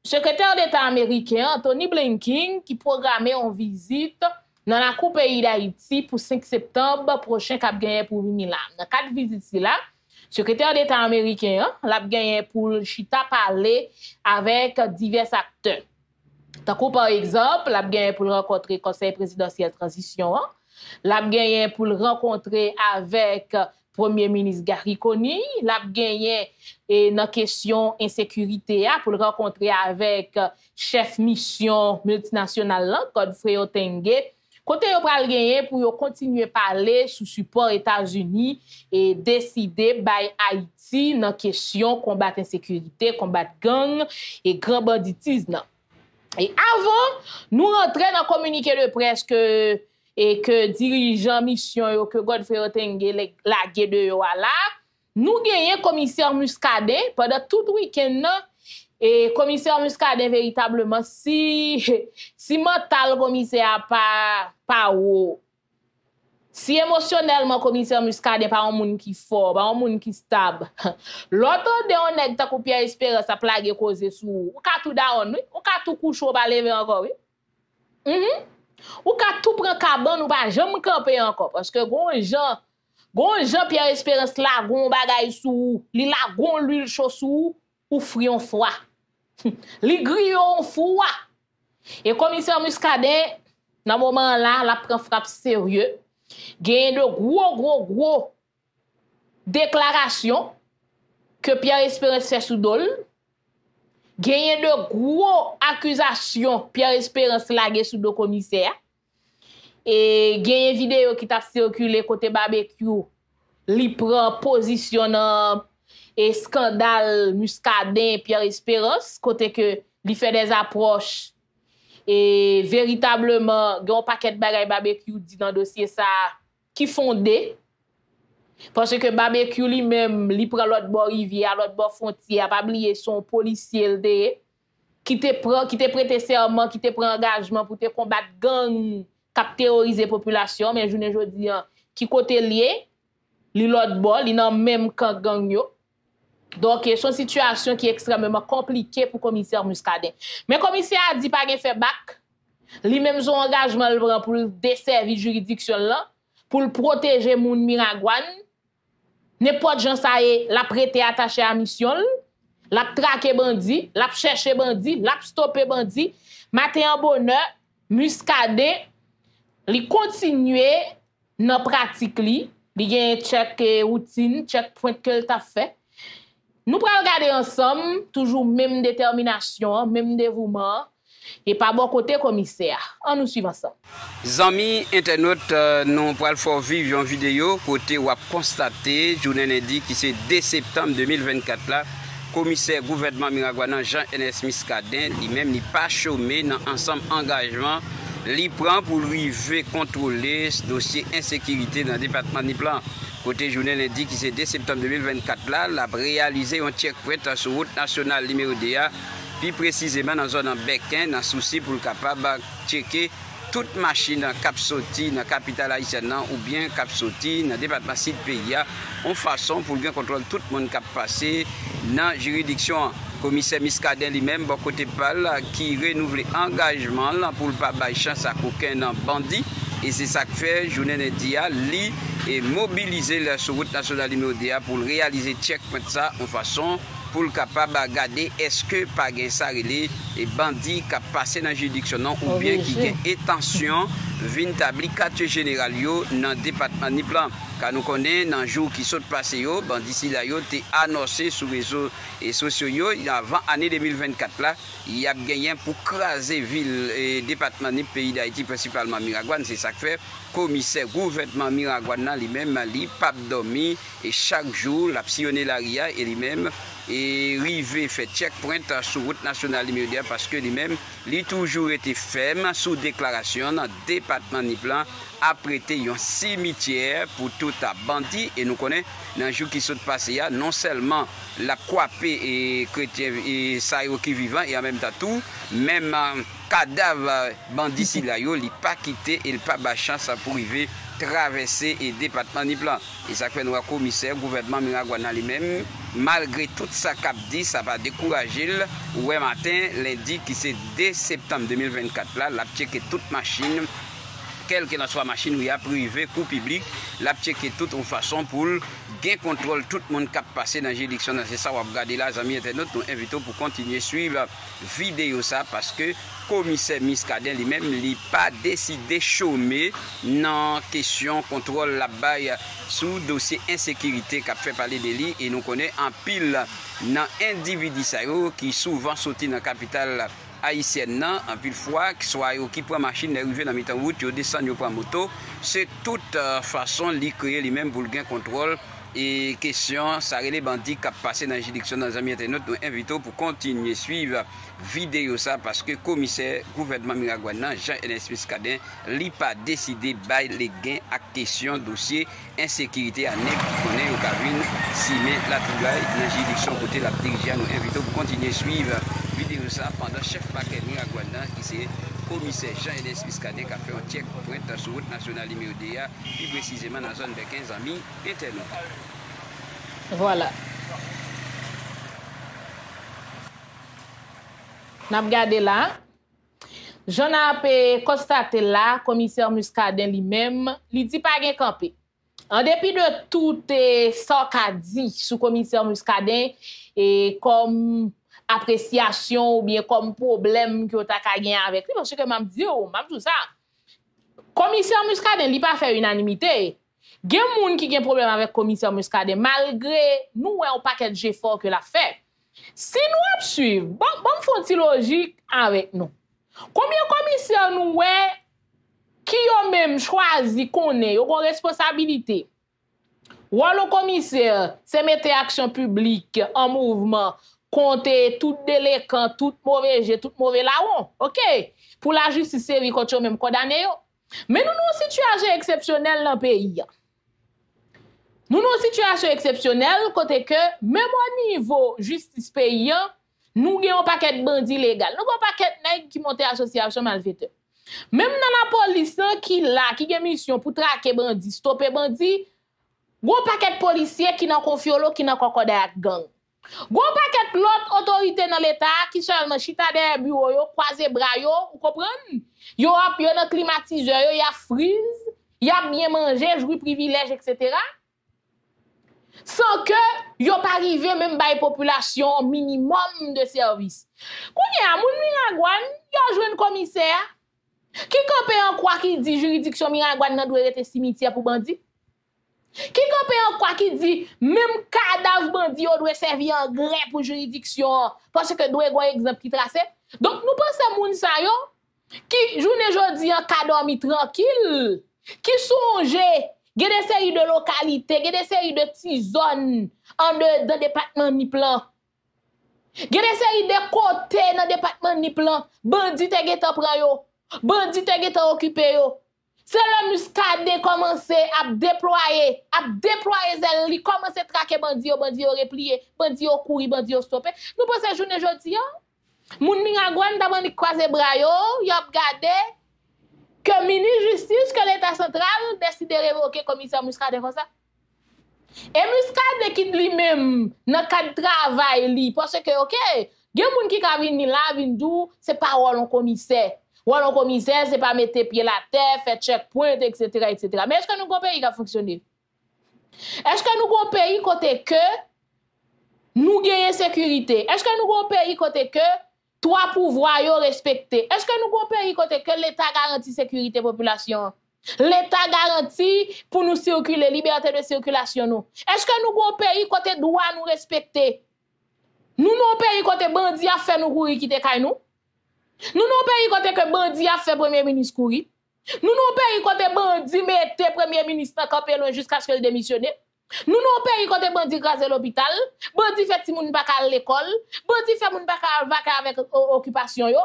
secrétaire d'État américain Tony Blinken qui programmait une visite dans la coupe pays d'Haïti pour 5 septembre prochain cap gagner pour venir là. Dans 4 visites là, secrétaire d'État américain l'a gagné pour chita parler avec divers acteurs. Par exemple, l'a gagné pour rencontrer conseil présidentiel transition. L'a gagné pour le rencontrer avec Premier ministre Garry Conille, l'a gagné et dans question insécurité pour le rencontrer avec chef mission multinationale Godfrey Otunge Côté yo pral gagner pour yo continuer parler sous support États-Unis et décider by Haïti dans question combattre insécurité, combattre gang et grand banditisme. Et avant nous rentrer dans communiqué de presse que dirigeant mission yo que Godfrey Otunge la gué de yo là, nous gagné commissaire Muscadin pendant tout week-end. Et commissaire Muscadin véritablement si mental commissaire pas si émotionnellement commissaire Muscadin pas un monde qui fort, pas un monde qui stable. L'autre de on nèg ta kou Pierre Espérance a plagué causer sou. Ou ka tout down, ou ka tout couche ou pas lever encore, oui. Ou ka tout prend caban ou pas jamais camper encore parce que bon Jean Pierre Espérance la gon bagaille sou, li la gon l'huile chaud sou ou frion froid. Les grillons froid. Et commissaire Muscadin, dans moment là, la prend frappe sérieux. Gagne de gros déclaration que Pierre Espérance fait sous dol. Gagne de gros accusation Pierre Espérance lagué sous le commissaire. Et gagne vidéo qui t'a circulé côté barbecue. Li prend position et scandale Muscadin Pierre Espérance côté que li fait des approches et véritablement un paquet de bagaille barbecue dit dans dossier ça qui fondé parce que barbecue lui-même li prend l'autre bord rivière l'autre bord frontière pas oublier son policier LD qui te prêté serment qui te prend engagement pour te combattre gang cap terroriser population mais journée jodi qui côté lié li l'autre bord li dans même camp gang yo. Donc, c'est une situation qui est extrêmement compliquée pour le commissaire Muscadin. Mais le commissaire a dit pas qu'il fait bac. Lui-même, son engagement pour desservir la juridiction, pour protéger les gens Miragouane. N'importe qui l'a prêté attaché à la mission, l'a traqué bandit, l'a cherché bandit, l'a stoppé bandit. Matin en bonheur, Muscadin, il continue dans la pratique. Il a un check routine, checkpoint qu'il a fait. Nous prenons regarder ensemble, toujours même détermination, même dévouement, et pas bon côté commissaire. On nous suit ensemble. Amis internautes, nous prenons vivre en vidéo, côté où a constaté, journée lundi, qui c'est dès septembre 2024, là, commissaire gouvernement Miragouanan Jean Ernest Muscadin, lui-même n'est pas chômé dans ensemble engagement, il prend pour arriver contrôler ce dossier insécurité dans le département de Plan. Côté journée lundi qui c'est 2 septembre 2024 là, l'a réalisé un checkpoint sur route nationale numéro 2, puis précisément dans zone en Békin, dans souci pour capable checker toute machine cap sorti dans capitale haïtienne ou bien cap sorti dans département sud pays en façon pour bien contrôler tout le monde cap passé dans juridiction. Commissaire Muscadin lui-même bon côté pal qui renouvelle engagement là pour pas bailler chance à aucun bandit. Et c'est ça que fait journée lundi li et mobiliser la route nationale d'Inodéa pour réaliser checkpoint ça en façon pour capable regarder est-ce que pas gain ça relé et bandit qui passé dans juridiction ou bien qui gain intention vinn tabli quartier général yo dans département ni plan car nous connaît dans jour qui saute passé yo bandit si la yo té annoncé sur réseaux et sociaux yo avant année 2024 là il y a gagné pour craser ville et département ni pays d'Haïti principalement Miragouane. C'est ça que fait commissaire gouvernement Miragouane lui-même li pas dormi et chaque jour la psionner l'aria et lui-même et rivé fait checkpoint sur route nationale immédiate parce que lui-même lui toujours été ferme sous déclaration dans département Niplan a prêté un cimetière pour tout bandit et nous connaît dans jour qui sont passé non seulement la coippé et chrétien et saïo qui vivant et en même temps tout même cadavre bandit si la yo li pas quitté et pas ba chance pour arriver traverser et département Niplan et ça fait nous commissaire gouvernement Miragouane lui-même malgré tout ça cap dit ça va décourager ouais matin lundi qui c'est 2 septembre 2024 là l'a checké toute machine quelle que soit machine ou y a privé ou public l'a checké toute en façon pour gain contrôle tout le monde cap passer dans juridiction. C'est ça on regarder là amis internautes nous invitons pour continuer suivre vidéo ça parce que commissaire Muscadin lui-même n'a pas décidé chômer dans question contrôle la baille sous dossier insécurité qui a fait parler de lui et nous connaissons en pile dans individu qui souvent sorti dans la capitale haïtienne, en pile fois, que soit qui prend machine, arrivé dans la route, ils descendent, ils prennent moto. C'est toute façon de créer lui-même pour gagner contrôle. Et question, ça les bandits qui passent dans la juridiction dans les amis internautes, nous invitons pour continuer à suivre vidéo ça parce que le commissaire gouvernement Miragouana, Jean Ernest Muscadin, n'a pas décidé de les gains à question dossier insécurité à Nègre qui connaît au Cavine, si met la trouvaille dans la juridiction côté la dirigeante. Nous invitons pour continuer à suivre vidéo ça pendant le chef paquet Miragouana qui s'est commissaire Jean Ernest Muscadin qui a fait un check pointe sur route nationale numéro 2, plus précisément dans la zone de 15 amis internautes. Voilà. Nous avons regardé là. J'en ai constaté là, commissaire Muscadin lui-même, il dit pas qu'il campé. En dépit de tout ce qu'a dit sous commissaire Muscadin et comme appréciation ou bien comme problème que tu as gagné avec lui, parce que je me dis, je me dis ça. Commissaire Muscadin, il n'a pas fait unanimité. Il y a des gens qui ont un problème avec le commissaire Muscadin, malgré nous, un paquet de efforts que l'a fait. Si nous suivons, bon font-il logique avec nous. Combien de commissaires nous qui ont même choisi qu'on ait une responsabilité? Ou alors, le commissaire, c'est mettre l'action publique en mouvement. Compter tout délinquant, tout mauvais jeu, tout mauvais larron. OK? Pour la justice, c'est contre même condamné. Mais nous avons une situation exceptionnelle dans le pays. Nous avons une situation exceptionnelle, côté que, même au niveau justice paysan, nous avons un paquet de bandits légaux. Nous avons un paquet de nègres qui montent l'association malfaiteurs. Même dans la police qui a une mission pour traquer bandits, stopper bandits, il y a un paquet de policiers qui n'ont pas confiance, qui n'ont pas concordé avec gang. Gros paquet l'autre autorité dans l'État qui seulement chita des bureaux, croise bras, vous comprenez? Yo a pio dans climatiseur, yo y a frise, y a bien mangé, joui privilège, etc. Sans que yo pas arrivé même bay population minimum de service. Kounya moun Miragouane, yo joine commissaire qui campé en quoi qui dit juridiction Miragouane nan doit être cimetière pour bandit. Qui campé en quoi qui dit même cadavre bandit doit servir en grès pour juridiction parce que doit un exemple qui tracé. Donc nous pensons moun sa yo qui journée jodi en ka dormi tranquille, qui songe gè des séries de localités, gè des séries de petites zones en dans département ni plan. Gè des séries de côtés dans département ni plan, bandit te gè tan pran yo, bandit te gè tan occupé yo. C'est le Muscadin commencé à déployer zèle, commencé à traquer bandits, bandits replier, bandits courir, bandits stopper. Nous pensons journée jodi an, moun Miragouane d'abord ni croiser bras yo, y a regardé que le ministre de la Justice, que l'État central décide de révoquer le commissaire Muscadin comme ça. Et Muscadin qui lui-même, dans le cadre de travail, parce que, OK, il y a des gens qui viennent là, viennent d'où, c'est pas un commissaire. Un commissaire, c'est pas mettre pied la terre, faire checkpoint, etc., etc. Mais est-ce que nous avons un pays qui a fonctionné? Est-ce que nous avons un pays côté que nous gagnons sécurité? Est-ce que nous avons un pays côté que trois pouvoirs yo respectés. Est-ce que nous avons un pays côté que l'État garantit sécurité population? L'État garantit pour nous circuler, liberté de circulation nous. Est-ce que nous avons un pays côté droit nous respecter? Nous avons un pays côté bandit a fait nous courir quitter kay nous. Nous avons un pays côté que bandit a fait premier ministre courir. Nous avons un pays côté bandit mette premier ministre camper loin jusqu'à ce qu'il démissionne. Nous non pays côté bandi crasé l'hôpital, bandi fait ti moun pa ka l'école, bandi fait moun pa ka vacances avec occupation yo.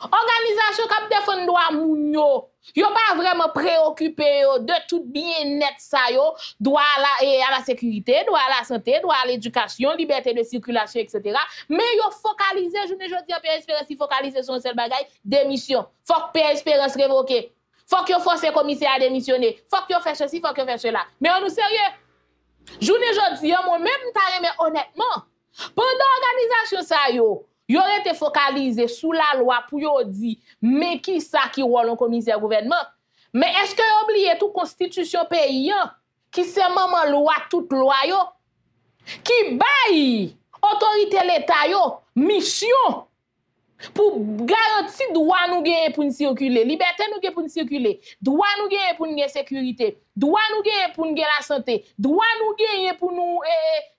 Organisation qui défend droit moun yo, yo pas vraiment préoccupé yo de tout bien-être ça yo, droit à la sécurité, droit à la santé, droit à l'éducation, liberté de circulation, etc. Mais yo focalisé, je ne jodi Pierre Espérance focalisé sur seul bagay, démission. Faut que Pierre Espérance révoqué. Faut que yo force commissaire à démissionner. Faut que yo fait ceci, faut que yo fait cela. Mais on nous sérieux. Journée jodi moi-même t'arrête mais honnêtement pendant organisation ça yo aurait été focalisé sous la loi pour yo dit mais qui ça qui rôle un commissaire gouvernement mais est-ce que oublié toute constitution paysan qui c'est maman loi toute loi yo qui baille autorité l'état yo mission pour garantir droit nous gagner pour nous circuler, liberté nous gagner pour nous circuler, droit nous gagner pour nous sécurité, droit nous gagner pour nous la santé, droit nous gagner pour nous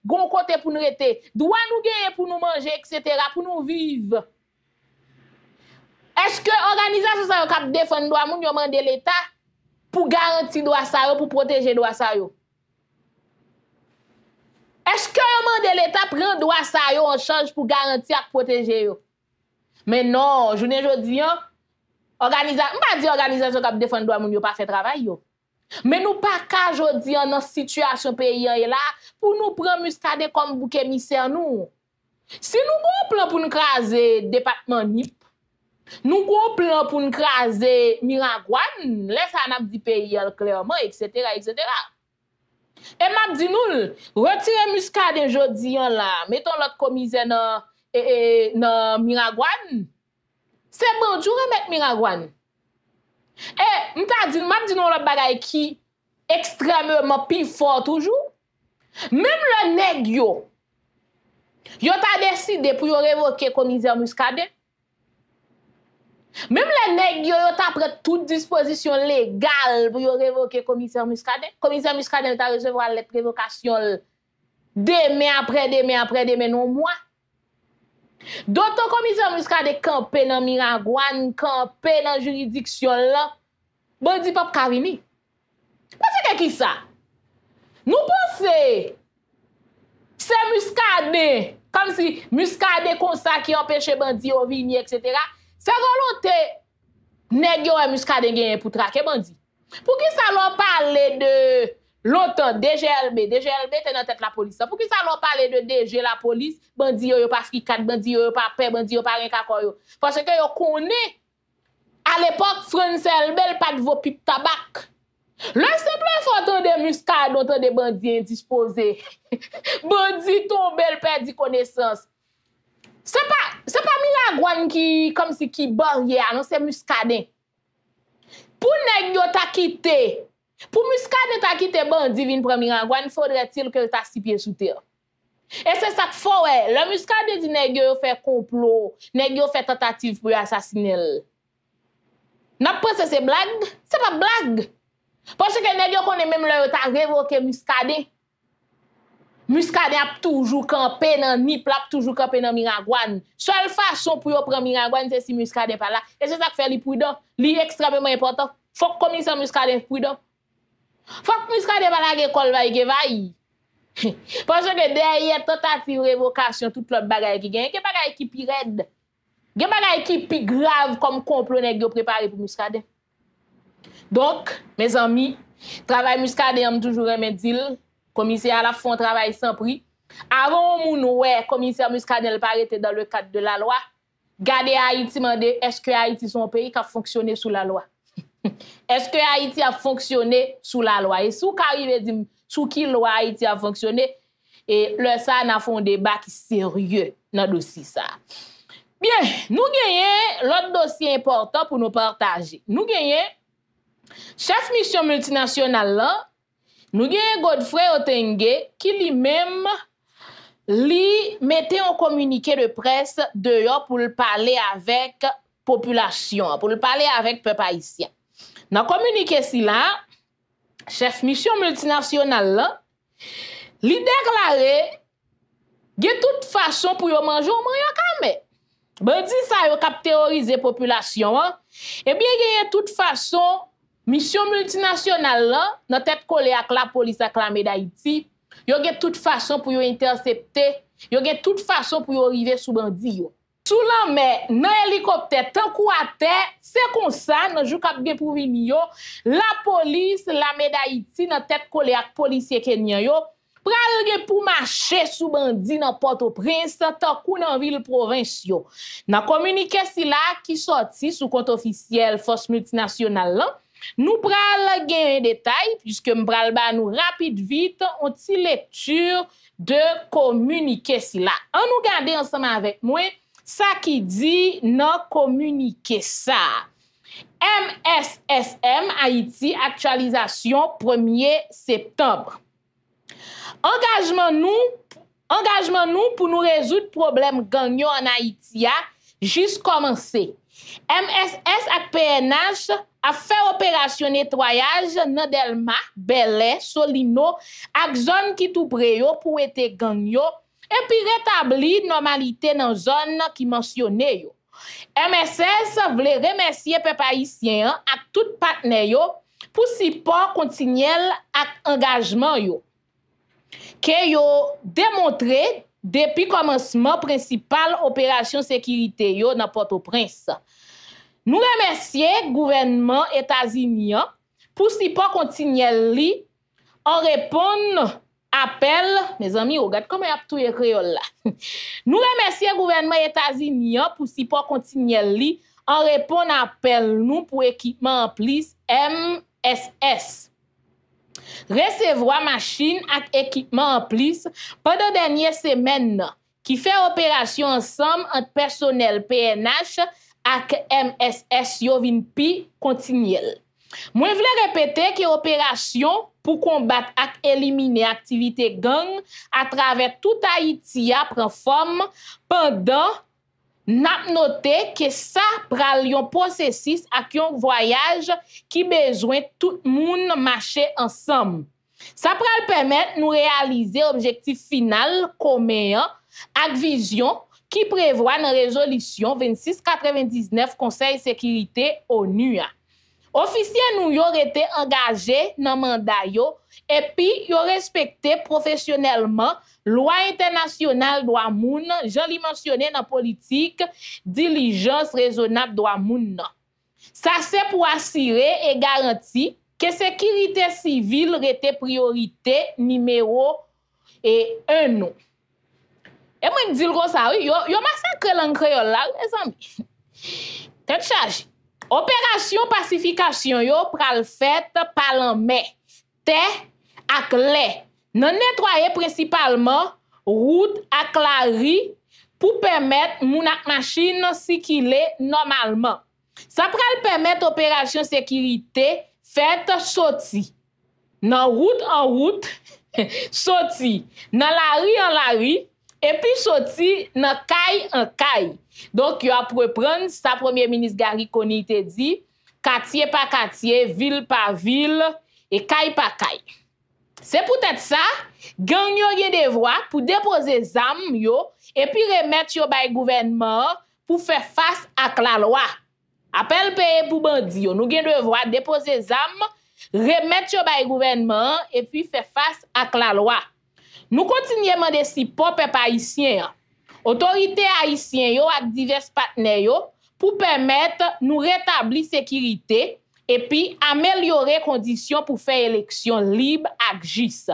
bon côté pour nous rester, droit nous gagner pour nous manger, etc., pour nous vivre. Est-ce que l'organisation ça yo k'ap défendre droit moun yo mande l'État pour garantir droit ça yo, pour protéger droit ça yo? Est-ce que yo mande l'État prend droit ça yo en charge pour garantir et protéger yo? Mais non, je ne jodi an organisation, m'pa di organisation k'ap défendre droit moun yo pas fait travail yo. Mais nous pas ka jodi an dans situation pays an là pour nous prendre Muscadin comme bouc émissaire nous. Si nous bon plan pour nous craser département NIP, nous avons un plan pour nous craser Miragouane, laisse à nous pays clairement, etc., etc. Et m'a dit nous, retirez Muscadin jodi là, mettons l'autre commissaire dans Miragouane. C'est bon, tu remettre Miragouane. Et m'a dit nous l'autre bagaille qui extrêmement plus fort toujours. Même le nèg yo, yo ta décidé pour révoquer commissaire Muscadin. Même les nègres, yo ta pris toute disposition légale pour révoquer commissaire Muscadin. Commissaire Muscadin ta recevoir la révocation demain après demain non mois. D'autres commissaire Muscadin campé dans Miragouane, campé dans juridiction là. Bon dit pap Karini. Parce que qui ça? Nous pensons c'est Muscadin, comme si Muscadin comme ça qui empêchait bandit au venir, etc. C'est volonté nèg yo Muscadin gagne pour traquer bandi. Pour qui ça l'on parle de longtemps DGLB était dans tête la police. Pour qui ça l'on parle de DG la police, bandi yo pas qui quatre bandi yo pas peur, bandi yo pas rien kakor. Parce que yo connaît à l'époque France Elbel pas de vos pipes tabac. Le simple photo de Muscadin entendre des bandits indisposés. Bandi tombé le perdu connaissance. C'est pas Miragouane qui comme si qui barrière, non c'est Muscadin. Pour nèg yo ta quitté, pour Muscadin ta quitté bandi vinn prend Miragouane, faudrait-il que ta six pieds sous terre. Et c'est ça qu'il faut le Muscadin dit nèg yo fait complot, nèg yo fait tentative pour assassiner. N'a pas pensé c'est blague, c'est pas blague. Parce que nèg yo connaît même là yo ta révoqué Muscadin. Muscadin a toujours campé dans Nip, a toujours campé dans Miragouane. Seule façon pour prendre Miragouane, c'est si Muscadin pas là. Et c'est ça qui fait les prudents. Les extrêmement important. Faut que commissaire Muscadin prudent. Faut que Muscadin pas là, qu'on va y parce que derrière tentative révocation, toute l'autre bagaille qui gagne, il y a des bagailles qui plus raides. Il y a des bagailles qui plus graves comme complot nèg yo préparé pour Muscadin. Donc, mes amis, travail Muscadin, toujours aimé dire. Commissaire la font travail sans prix. Avant moun ouais commissaire Muscadin pas arrêté dans le cadre de la loi. Gardez Haïti mandé est-ce que Haïti son pays qui a fonctionné sous la loi. Est-ce que Haïti a fonctionné sous la loi et sous qu'arrive dit sous qui loi Haïti a fonctionné et le ça n'a font débat qui sérieux dans dossier ça. Bien, nous gagnons l'autre dossier important pour nous partager. Nous gagnons chef mission multinationale là. Nous avons Godfrey Otunge qui lui-même lui mettait un communiqué de presse dehors pour parler avec population, pour parler avec peuple haïtien. Dans le communiqué si là, chef mission multinationale là, lui déclaré de toute façon pour yo manger au moyen quand même. Dit ça yo cap terroriser population et bien de toute façon mission multinationale là, dans tête collée avec la police avec la d'Haïti, yo gen toute façon pour yo intercepter, yo gen toute façon pour yo arriver sous bandi yo. Sous la mer, dans hélicoptère, tant kou à terre, c'est comme ça dans jou k'ap gen pou vini yo, la police, la d'Haïti dans tête collée avec policier kenyan yo, pral gen pou marcher sous bandi dans Port-au-Prince, tant kou dans ville province yo. Dans communiqué si là qui sorti sous compte officiel force multinationale là, nous pral gagner un détail, puisque nous pral ba nous rapide vite, on ti lecture de communiqué si là. On nous garder ensemble avec moi, ça qui dit non communiqué ça. MSSM Haïti, actualisation 1er septembre. Engagement nous pour nous résoudre problème gagnon en Haïti, juste commencer. MSS ak PNH a fait opération nettoyage dans Delma, Belay, Solino, ak zone qui tout près yo pour être gang yo et puis rétablir normalité dans zone qui mentionné yo. MSS voulait remercier peuple haïtien à tout partenaire pour support continuel et engagement yo que yo démontré depuis commencement principal opération sécurité yo dans Port-au-Prince. Nous remercions gouvernement états-unien pour support continuel li en répondre appel mes amis regarde comment y a tout créole là. Nous remercions gouvernement états-unien pour support continuel li en répondre appel nous pour équipement en plus MSS. Recevoir machine et équipement en plus pendant dernière semaine qui fait opération ensemble entre personnel PNH et MSS Yovinpi continuel. Moi voulais répéter que opération pour combattre et éliminer activité gang à travers tout Haïti a prend forme pendant n'a noté que ça pral yon processus ak yon voyage qui besoin tout moun marcher ensemble. Ça pral permettre nous réaliser objectif final commun ak vision qui prévoit dans résolution 2699 Conseil sécurité ONU. Officiers nous yon été engagés dans mandat yo et puis yon respecté professionnellement loi internationale droit moun, j'en li mentionné dans politique diligence raisonnable droit moun. Ça c'est pour assurer et garantir que sécurité civile rete priorité numéro 1 nous. Et moi me dis le ça oui, yo massacre langue créole là les amis. Tête chargée. Opération pacification yo pral fête par l'an mai. Terre ak lait. Nous nettoyer principalement route ak la rue pour permettre moun ak machine circuler normalement. Ça pral permettre opération sécurité fête sorti. Nan route en route, sorti nan la rue en la rue. Et puis sorti dans caille en caille. Donc yo a reprendre sa premier ministre Garry Conille te dit quartier par quartier, ville par ville et caille par caille. C'est peut-être ça gang yo gen devoir pour déposer zam yo et puis remettre yo bay gouvernement pour faire face à la loi. Appel payé pour bandi yo, nous gen devoir déposer zam, remettre yo bay gouvernement et puis faire face à la loi. Nous continuons de support peuple haïtien. Autorité haïtienne yo ak divers partenaires yo pour permettre nous rétablir sécurité et puis améliorer conditions pour faire élection libre ak juste.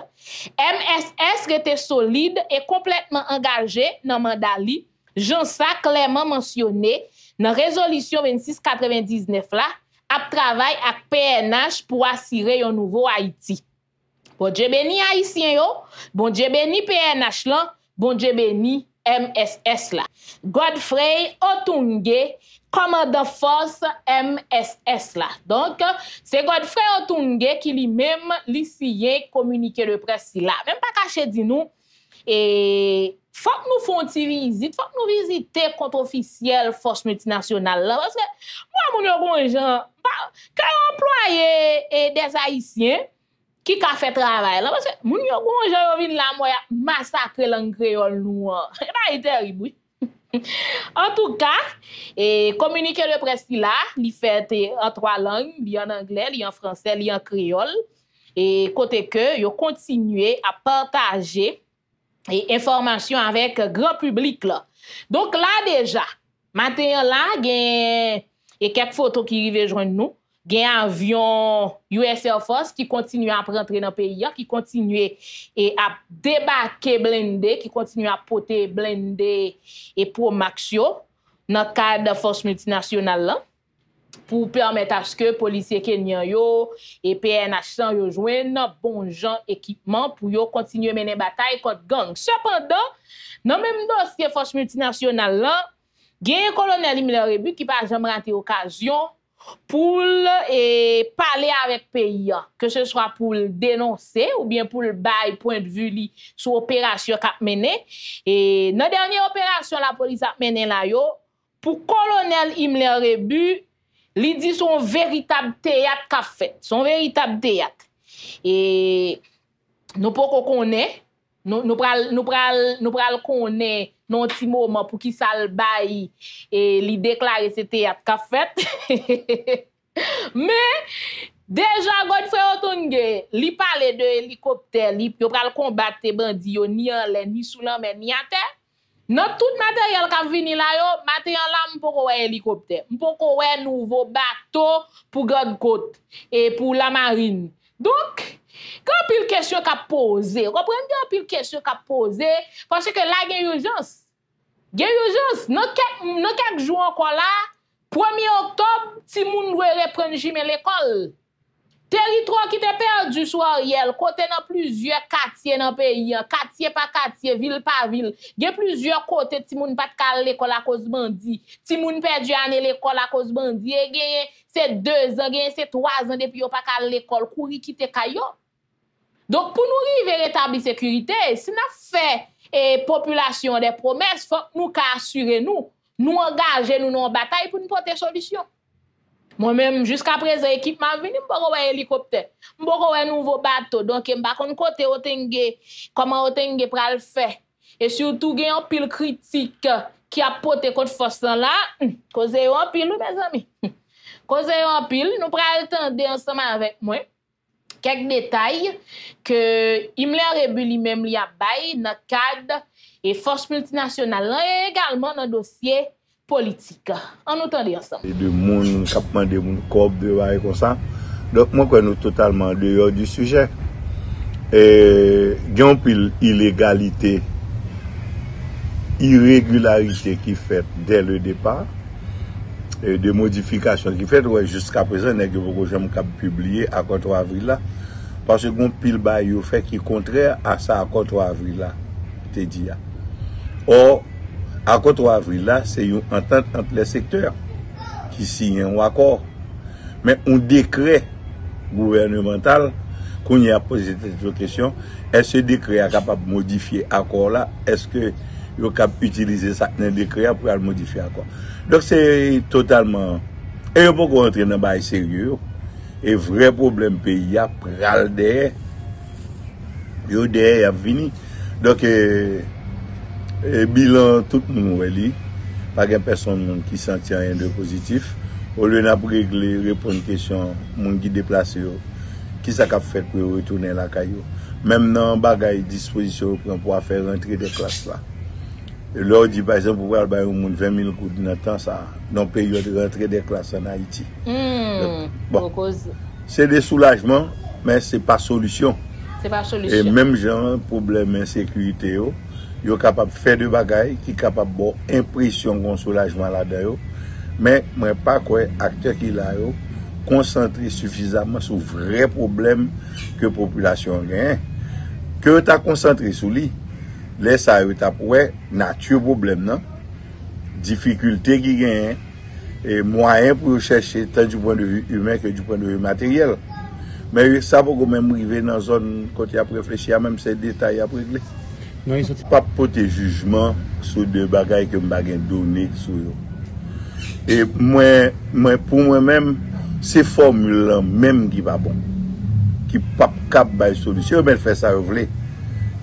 MSS était solide et complètement engagé dans mandat li. Jean ça clairement mentionné dans résolution 2699 là, ap travail ak PNH pour assurer un nouveau Haïti. Bon Dieu béni haïtien yo, bon Dieu béni PNH là, bon Dieu béni MSS là. Godfrey Otunge, commandant force MSS là. Donc c'est Godfrey Otunge qui lui-même l'issue communiqué de presse là. Même pas caché dit nous et faut que nous font une visite, faut que nous visiter compte officiel force multinationale là parce que moi mon bon gens quand employé des haïtiens qui a fait travail là parce que moun yo gon jan yo vinn la moi massacrer langue créole nous c'est pas terrible. En tout cas et communiqué de presse là il fait en trois langues, li en anglais, li en français, li en créole et côté que yo continuer à partager et information avec grand public là. Donc là déjà matin là gen et quelques photos qui rive joindre nous. Il y a un avion US Air Force qui continue à rentrer dans le pays, qui continue et à débarquer blindé, qui continue à porter blindé et pour Maxio dans le cadre de force multinationale pour permettre à ce que les policiers kenyans et PNH joignent bon genre équipement pour continuer à mener bataille contre gang. Cependant, dans le même dossier force multinationale, il y a un colonel Himmler Rébu qui n'a jamais raté l'occasion pour parler avec pays que ce soit pour le dénoncer ou bien pour le bail point de vue li sur opération qu'a mené et dans dernière opération la police a mené là yo pour colonel Himmler Rébu li dit son véritable théâtre qu'a fait son véritable théâtre et nous pouvons connaître Nous pral connaître non petit moment pour qui ça le bail et lui déclarer c'était à fait. Mais déjà Godfrey Otunge, lui parler de hélicoptère, lui pral combattre bandi ni en l'air ni sous la mer ni à terre. Notre tout matériel qui vient là yo, matériel là m'po ko wè hélicoptère, m'po ko wè nouveau bateau pour garde côte et pour la marine. Donc quand pile question qu'a poser, comprenez bien pile question qu'a poser parce que là il y a urgence. Il y a urgence. Dans quelques jours encore là, 1er octobre, si moun doit reprendre Jimé l'école. Territoire qui était perdu sous Ariel, côté dans plusieurs quartiers dans pays, quartier par quartier, ville par ville. Il y a plusieurs côtés ti moun pas de l'école à cause bandit, ti moun perdu année l'école à cause bandit, c'est 2 ans, c'est 3 ans depuis yo pas de l'école, courir quitter kayo. Donc pour nous arriver rétablir sécurité, si nous fait et population des promesses, faut que nous assurer nous engager nous en bataille pour nous porter solution. Moi-même, jusqu'à présent, l'équipe m'a venu, je n'ai pas hélicoptère, je n'ai pas un nouveau bateau. Donc, je ne sais pas côté comment Otunge pral le faire. Et surtout, il y a un pile critique qui a porté contre force là. Cause un pile, mes amis. Cause un pile, nous pral tendre ensemble avec moi. Quelques détails que Himmler Rébu lui-même lui a baillé dans le cadre et force multinationale et également dans le dossier politique. En entendant ça. Et de mon capement de mon corps de bail comme ça. Donc moi que nous totalement dehors du sujet. Et gon pile illégalité, irrégularité qui fait dès le départ et de modifications qui fait ouais, jusqu'à présent n'est que beaucoup j'aime cap publier à 4 avril là parce que gon pile bail au fait qui contraire à ça à 4 avril là. Te dit. Or à 4 avril, là, c'est une entente entre les secteurs qui signe un accord. Mais un décret gouvernemental, qu'on y a posé cette question, est-ce que ce décret est capable de modifier l'accord-là? Est-ce que est capable d'utiliser ça dans le décret pour modifier l'accord? Donc c'est totalement... Et il faut qu'on rentre dans le bail sérieux. Et vrai problème pays, a pral derrière. Yo derrière, il a fini. Donc... Et bilan, tout le monde est pas de personne qui sent rien de positif. Au lieu de régler, répondre aux questions, les gens qui déplacent, qui ça qu'a fait pour retourner la caillou. Même dans les dispositions pour faire rentrer des classes là. Leur dit par exemple, pour voir les gens 20 000 coups de temps, ça, dans le pays de rentrée des classes en Haïti. Bon, c'est des soulagements, mais ce n'est pas solution. C'est pas solution. Et même genre, problème d'insécurité. Ils sont capables de faire des bagailles qui sont capables de faire une impression de soulagement là-dedans. Mais je ne pense pas que les acteurs qui sont concentrés suffisamment sur le vrai problème que la population a. Que tu as concentré sur lui, ça a prouvé la nature du problème, difficulté qui gagne et moyen pour chercher tant du point de vue humain que du point de vue matériel. Mais ça peut même arriver dans une zone quand tu as réfléchi à même ces détails à régler. Non, ils ne sont pas portés jugement sur des bagailles que je n'ai donné sur eux. Et moi, pour moi-même, ces formules-là, même qui ne sont pas bonnes, qui ne sont pas capables de solution, mais faire ça, ils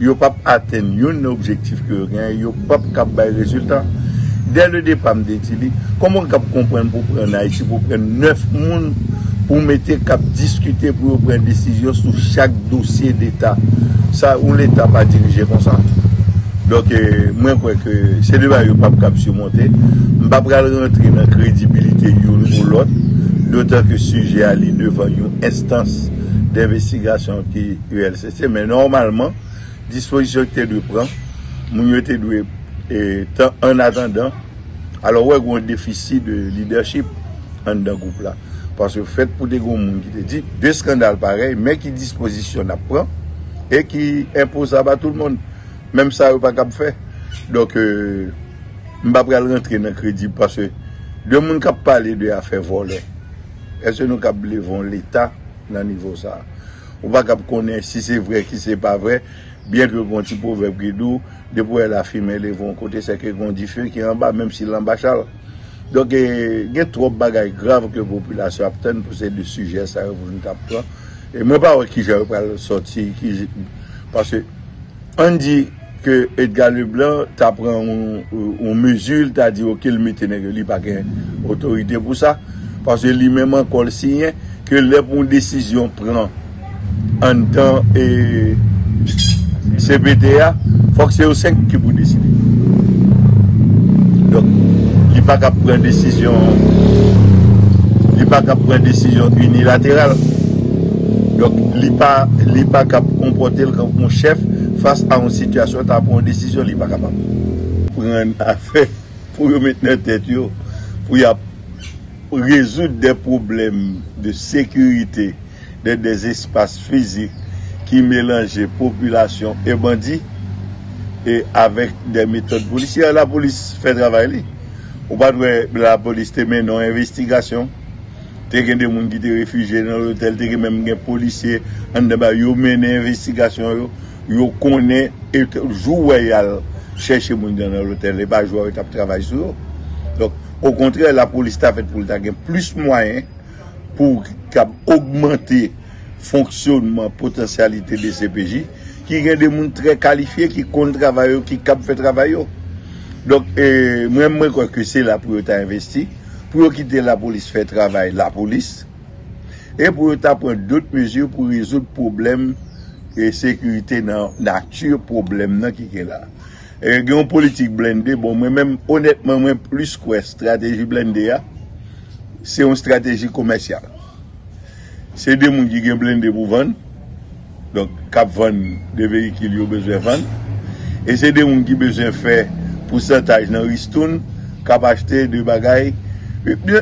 ne peuvent pas atteindre un objectif que rien, ils ne peuvent pas capables de résultats. Dès le départ, je me dis, comment on peut comprendre pour prendre Haïti, pour prendre 9 personnes, pour mettre cap discuter, pour prendre une décision sur chaque dossier d'État. Ça, où l'État pas dirigé comme ça. Donc, moi, je crois que c'est le bail pas cap surmonter. Je ne vais pas rentrer dans la crédibilité de l'autre, d'autant que le sujet est allé devant une instance d'investigation qui est ULCC. Mais normalement, disposition que tu dois prendre, nous dois en attendant, alors, ouais, on a un déficit de leadership dans le groupe là. Parce que fait pour des gens qui te dit deux scandales pareils, mais qui disposition à prendre et qui impose ça à tout le monde. Même ça, il n'y a pas qu'à faire. Donc, je ne vais pas rentrer dans le crédit parce que deux gens qui parlent de affaires volées, est-ce que nous avons l'État dans le niveau ça? On ne va pas connaître si c'est vrai, si c'est pas vrai, bien que bon petit proverbe qui dit, depuis la fille, mais les vont côté, c'est que on dit feu qui est en bas, même si l'embachal. Donc, il y a trop de bagages graves que la population obtient pour ces deux sujets, ça, vous nous tapez. Et moi, je ne sais pas qui j'ai sorti, parce que on dit que Edgar Leblanc t'a pris une mesure, t'a dit ok, le méténègre, il n'y a pas d'autorité pour ça, parce que lui-même encore signe que les bonnes décisions prend en temps et CBTA, il faut que c'est aux 5 qui vous décidez. Donc, il n'y a pas qu'à prendre une décision. Il n'y a pas qu'à prendre une décision unilatérale. Donc, il n'y a pas qu'à comporter comme mon chef face à une situation, tu as pris une décision, il n'y a pas capable. Prendre affaire pour maintenir tête, pour résoudre des problèmes de sécurité, des espaces physiques qui mélangent population et bandits, et avec des méthodes policières. La police fait travail. On va la police te mène en investigation. Il y a des gens qui sont réfugiés dans l'hôtel, il y a même des policiers qui ont mené l'investigation, ils connaissent et jouent à chercher les gens dans l'hôtel et pas jouer avec le travail sur eux. Donc, au contraire, la police a fait pour le gagner plus de moyens pour augmenter le fonctionnement, la potentialité des CPJ, qui ont des gens très qualifiés, qui comptent travailler, qui font travailler. Donc, moi, je crois que c'est là pour investir. Pour quitter la police, faire travail la police. Et pour prendre d'autres mesures pour résoudre le problème de sécurité dans la nature, problème qui est là. Et une politique blindée, bon, moi-même, honnêtement, moi, plus que stratégie blindée, c'est une stratégie commerciale. C'est des gens qui ont blindé pour vendre. Donc, cap vendre des véhicules, ils ont besoin de vendre. Et c'est des gens qui ont besoin de faire pourcentage dans Ristoun, qui ont acheté des bagailles.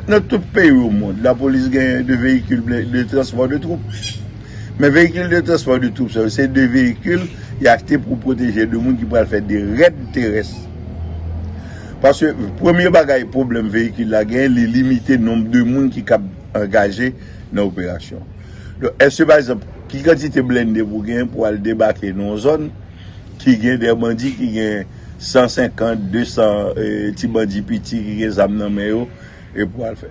Dans tout pays au monde, la police gagne des véhicules de transport de troupes. Mais véhicules de transport de troupes, c'est des véhicules qui sont achetés pour protéger des gens qui peuvent faire des raids terrestres. Parce que le premier bagage problème véhicule la gagne, c'est limiter le nombre de gens qui sont engagés dans l'opération. Donc, est-ce que par exemple, qui quantité blindée pour gagner pour aller débarquer dans une zone qui gagne des bandits qui gagnent 150, 200 petits bandits petits qui gagnent des armes dans le et pour le faire.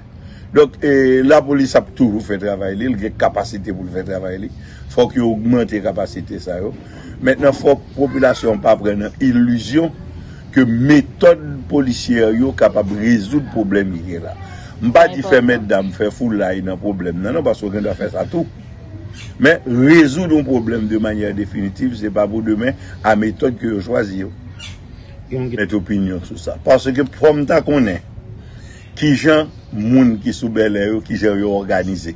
Donc, la police a toujours fait travailler, il y a une capacité pour le faire travailler. Il faut qu'il augmente la capacité. Ça, maintenant, il faut que la population ne prenne pas l'illusion que la méthode policière est capable de résoudre le problème. Je ne pas dire faire mesdames, faire foule là, il y a un problème. Non, non, parce qu'on doit faire ça tout. Mais résoudre un problème de manière définitive, ce n'est pas pour demain, à la méthode que vous choisissez. Votre opinion sur ça. Parce que, comme ça qu'on est, qui gens, moun qui sous belle qui sont organisés.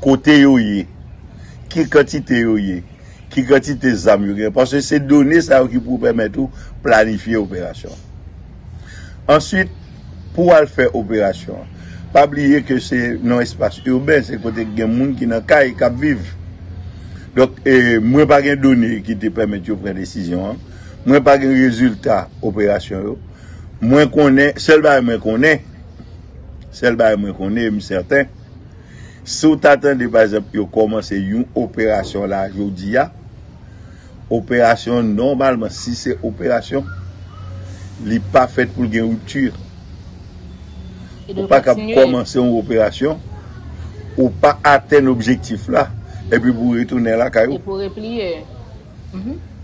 Côté yoye, qui quantité yoye, qui quantité zam. Parce que ces données ça qui pour permettre de planifier l'opération. Ensuite, pour faire opération, pas oublier que c'est non espace urbain, c'est côté gen moun qui nan kay k'ap viv. Donc moi pas gen données qui te permettent de prendre décision. Hein. Moi pas gen résultat opération yo. Moi connais, seul bail moi connais, je suis certain. Si vous attendez par exemple que commencer une opération là aujourd'hui, opération normalement si c'est opération, il n'est pas fait pour une rupture. Ou pas commencer une opération ou pas atteindre l'objectif là et puis vous retourner là et pour replier.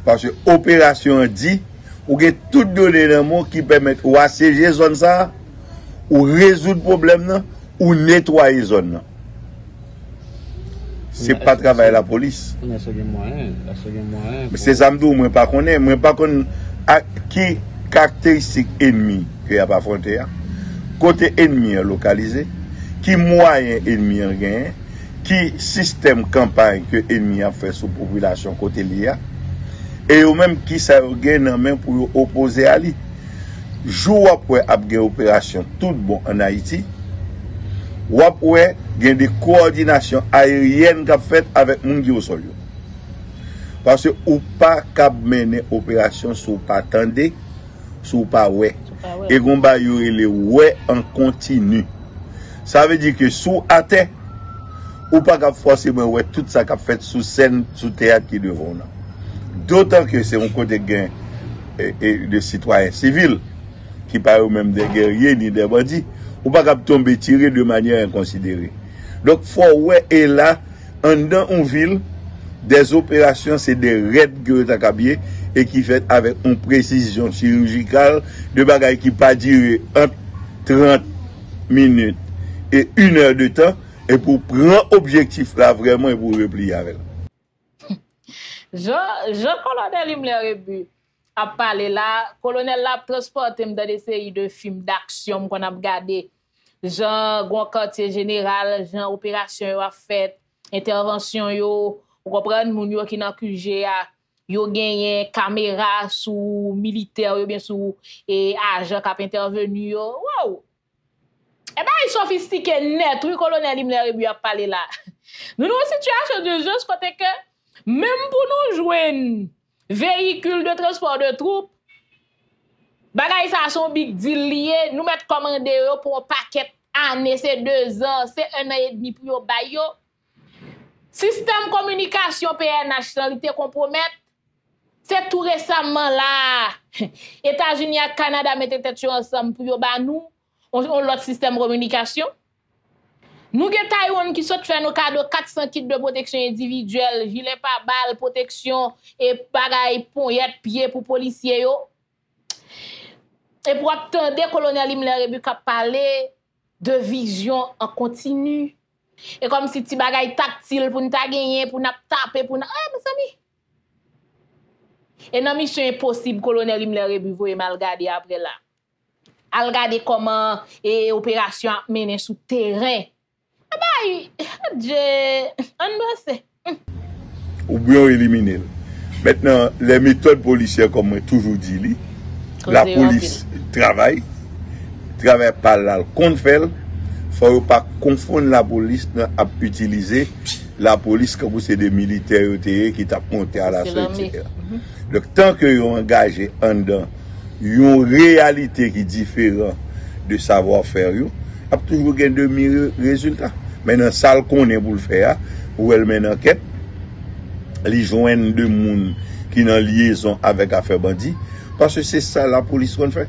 Parce que opération dit ou que toutes données dans le monde qui permettent ou asséger zone ça, ou résoudre problème nan, ou nettoyer zone nan. C'est pas travail la police. C'est ça que moi pas connais, moi pas connais qui caractéristique ennemi que y a pas affronté. Côté ennemi localisé, qui moyen ennemi gagne, qui système campagne que ennemi a fait sous population côté l'IA. Et eux même qui ça gagne en main pour opposer à lui. Jour après une opération tout bon en Haïti, ou après gagne des coordinations aériennes qu'a fait avec moun qui au sol. Parce que ou pas cap mener opération sous pas attendre, sous pas ouais. Et on ba yo les ouais en continu. Ça veut dire que sous atteint ou pas cap forcément ouais tout ça qu'a fait sous scène, sous théâtre qui devant là. D'autant que c'est un côté gain de citoyens civils qui parlent eux-mêmes des guerriers ni des bandits, ou pas capable de tomber tiré de manière inconsidérée. Donc, faut ouais, et là, en dans une ville, des opérations, c'est des raids que vous avez et qui fait avec une précision chirurgicale de bagaille qui pas durer entre 30 minutes et 1 heure de temps et pour prendre objectif là vraiment et pour replier avec. Jean-Colonel Himmler Rébu a parlé là, colonel l'a transporté dans des séries de films d'action qu'on a regardé. Jean grand quartier général, Jean opération a fait, intervention yo, vous comprenez moun yo qui dans QG a yo gagné caméra sous militaire yo bien sous et agent qui a intervenu yo. Wow. Eh ben il sophistiqué net, oui colonel Himmler Rébu a parlé là. Nous nous situation de juste côté que même pour nous joindre véhicule de transport de troupes, bagay ça son big deal lié, nous mettre commandé pour un paquet année, c'est 2 ans, c'est 1 an et demi pour yo bay yo. Système communication PNH dans l'ité compromettre. C'est tout récemment là. États-Unis et Canada mettent tête ensemble pour yo ba nous on l'autre système communication. Nous avons Taïwan qui souhaite faire nos cadeaux 400 kits de protection individuelle, gilet par balle, protection et pareil, poignette, pied pour policiers. Et pour attendre, le colonel Himmler Rébu a parlé de vision en continu. Et comme si tu bagay tactile pour nous gagner, pour nous taper, pour nous. Ah, mes amis! Et non, mission impossible, colonel Himmler Rébu, vous mal gardé après là. Al gade comment et opération menée sous terrain. Ah bah, on ou bien éliminer. Maintenant, les méthodes policières, comme moi toujours dit, la police travaille par là, qu'on fait, faut pas confondre la police à utiliser la police comme c'est des militaires qui tapent monté à la société. Donc, tant que vous engagez en dedans, une réalité qui est différente de savoir-faire, il y a toujours un demi-résultat. Maintenant, ça qu'on est pour le faire, ou elle mène enquête, elle joint deux personnes qui sont en liaison avec affaire bandit, parce que c'est ça la police qu'on fait.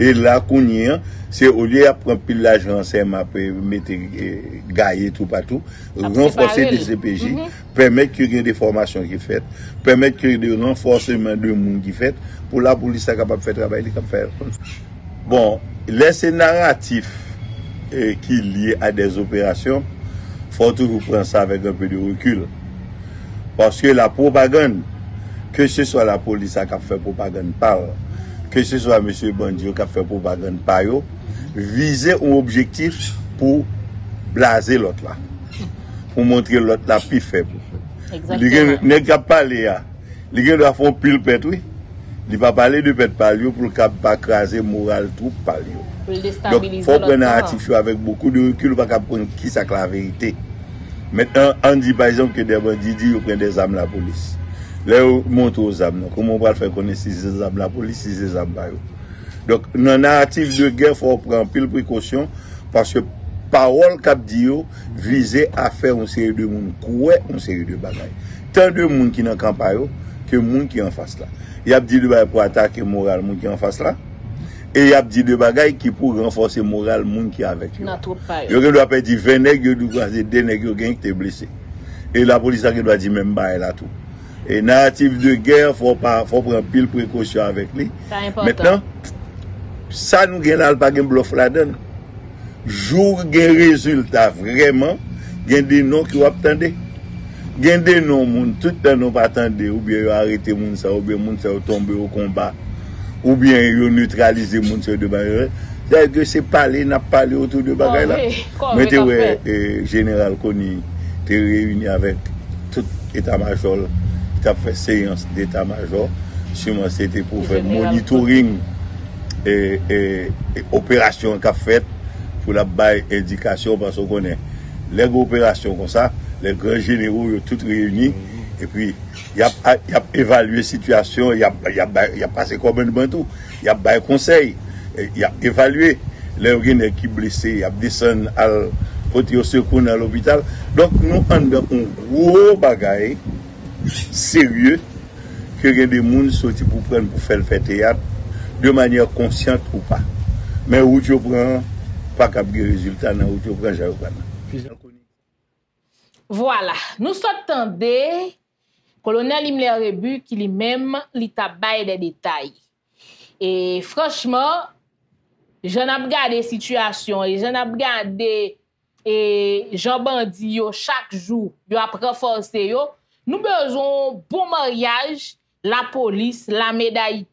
Et là, qu'on y a, c'est au lieu de prendre pile l'argent, c'est mettre gailler tout partout, renforcer les CPJ, permettre qu'il y ait des formations qui faites, permettre qu'il y ait des renforcements de monde qui fait, pour la police capable de faire travail, capable faire. Bon, les narratifs qui liés à des opérations, faut toujours prendre ça avec un peu de recul. Parce que la propagande, que ce soit la police qui a fait propagande par, que ce soit M. Bandio qui a fait propagande par eux, viser un objectif pour blaser l'autre là, pour montrer l'autre là plus faible. Exactement. Il n'y a pas parlé, il doit faire pile pète, oui. Il va parler de pète par lui pour pas craser moral troupe par lui. Donc, il faut prendre un narratif avec beaucoup de recul pour prendre qui c'est la vérité. Maintenant, on dit par exemple que des bandits disent qu'ils prennent des armes à la police. Là, on montre aux armes. Comment on va faire connaître si c'est armes la police, si c'est armes là. Donc, dans le narratif de guerre, il faut prendre plus de précautions parce que parole cap dio visait à faire une série de monde couer une série de bagailles. Tant de monde qui n'en campagne que monde qui en face là. Il y a dit de bagailles pour attaquer moral monde qui en face là et il y a dit de bagailles qui pour renforcer moral monde qui avec. Je dois pas dire 20 nègres, je dois croiser 2 nègres qui t'es blessé. Et la police qui doit dire même bah elle a tout. Et narratif de guerre, faut prendre pile précaution avec lui. Maintenant, ça nous gagne pas de bluff la donne. Jour gain résultat vraiment, gain des noms qui attendent. Gain des noms moun tout temps nous pas attendre ou bien arrêter moun ça ou bien moun ça tomber au combat ou bien yo neutraliser moun ça de bagarre. C'est que c'est parler n'a parlé autour de bagarre là. Mais tu vois général Conille te réuni avec tout état-major qui a fait séance d'état-major, sûrement c'était pour faire monitoring et opération qu'a fait pour la baille éducation parce qu'on connaît les opérations comme ça, les grands généraux sont tous réunis et puis il y a évalué la situation, il y a passé comme un bon tout, il y a bail conseil, il y a évalué les gens qui blessés, il y a descendu à porter au secours dans l'hôpital. Donc nous avons un gros bagaille sérieux que des gens sortent pour prendre pour faire le théâtre de manière consciente ou pas. Mais où tu prends pas cap de résultat dans où tu prends. Voilà, nous s'attendait Colonel Himmler Rébu qui lui-même lui tabaye des détails. Et franchement, je n'ai pas regardé la situation et je n'ai pas regardé et Jean Bandi chaque jour, yo a renforcé yo. Nous besoin bon mariage, la police, la médaille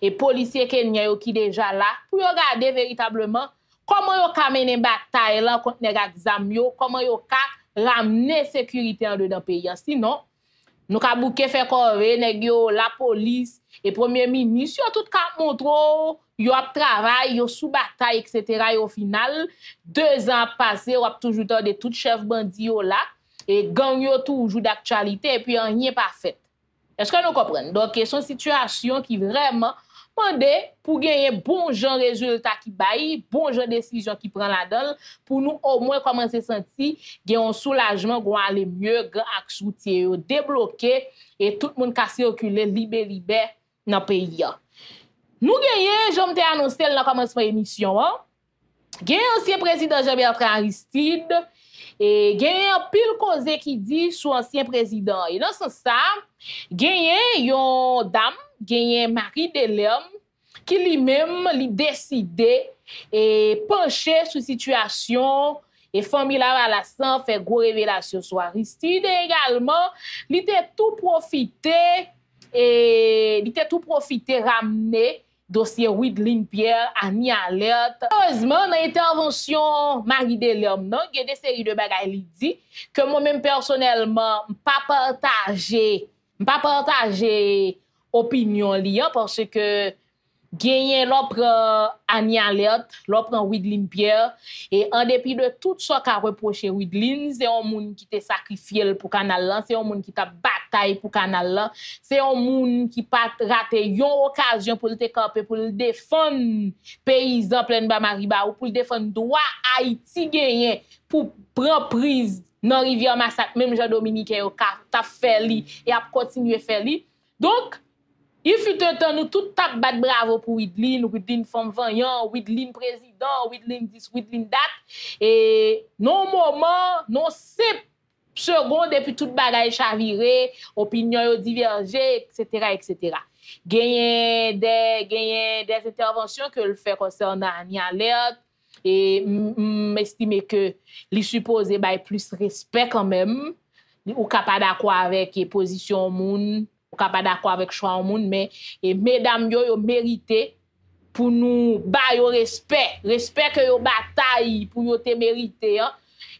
et policiers kenyan qui déjà là pour regarder véritablement comment yo ka mener bataille là contre les exam yo, comment yo ka ramener sécurité en dedans pays. Sinon, nous ka bouquer faire coré nèg yo, la police et premier ministre tout ka montre yo ap travail, yo sous bataille, etc. Et au final, 2 ans passés, yo ap toujours tande de tout chef bandi yo là et gang yo toujours d'actualité et puis rien pas fait. Est-ce que nous comprenons? Donc c'est une situation qui vraiment mandé pour gagner bon genre résultat qui baille, bon genre décision qui prend la donne pour nous au moins commencer sentir gagne un soulagement, qu'on aller mieux, grand axe routier yo débloqué et tout le monde ka circuler libre dans pays. Nous gagnons, j'en t'ai annoncé dans le commencement de l'émission, gagnons ancien président Jean Bertrand Aristide, et gagnons pile cause qui dit sous ancien président. Et dans ce sens, gagnons une dame, gagnons Marie Delerme, qui lui-même lui décidé et pencher sur situation et famille Valasan fait gros révélation sur Aristide et également, il était tout profité et il était tout profité ramener dossier Widlin Pierre a mis alerte. Heureusement, dans l'intervention Marie Delerme, il y a des séries de bagages qui dit que moi-même personnellement, je ne partage opinion liée parce que gagner l'opre Annie Alert, l'opre Widlin Pierre, et en dépit de tout ce qu'a reproché Widlin, c'est un monde qui t'a sacrifié pour Canal, c'est un monde qui t'a bataille pour Canal, c'est un monde qui pas raté une occasion pour te camper, pour le défendre paysan plein de Mariba, ou pour le défendre droit Haïti gagné pour prendre prise dans rivière Massacre, même Jean Dominique t'a fait li et a continué faire li. Donc, il fut un temps, nous tout tap bat bravo pour Widlin, Widlin femme vaillant, Widlin président, Widlin this, Widlin that. Et non moment, non 7 secondes depuis tout bagaille chaviré, opinion divergée, etc., etc. Gagner des interventions que le fait concernant Annie Alert et m'estimer que les supposés bay plus respect quand même, ou capable d'accord avec les positions moun. Ou pas d'accord avec choix au monde, mais mesdames yo mérité pour nous ba yo respect que yo bataille pour yo te mérité hein?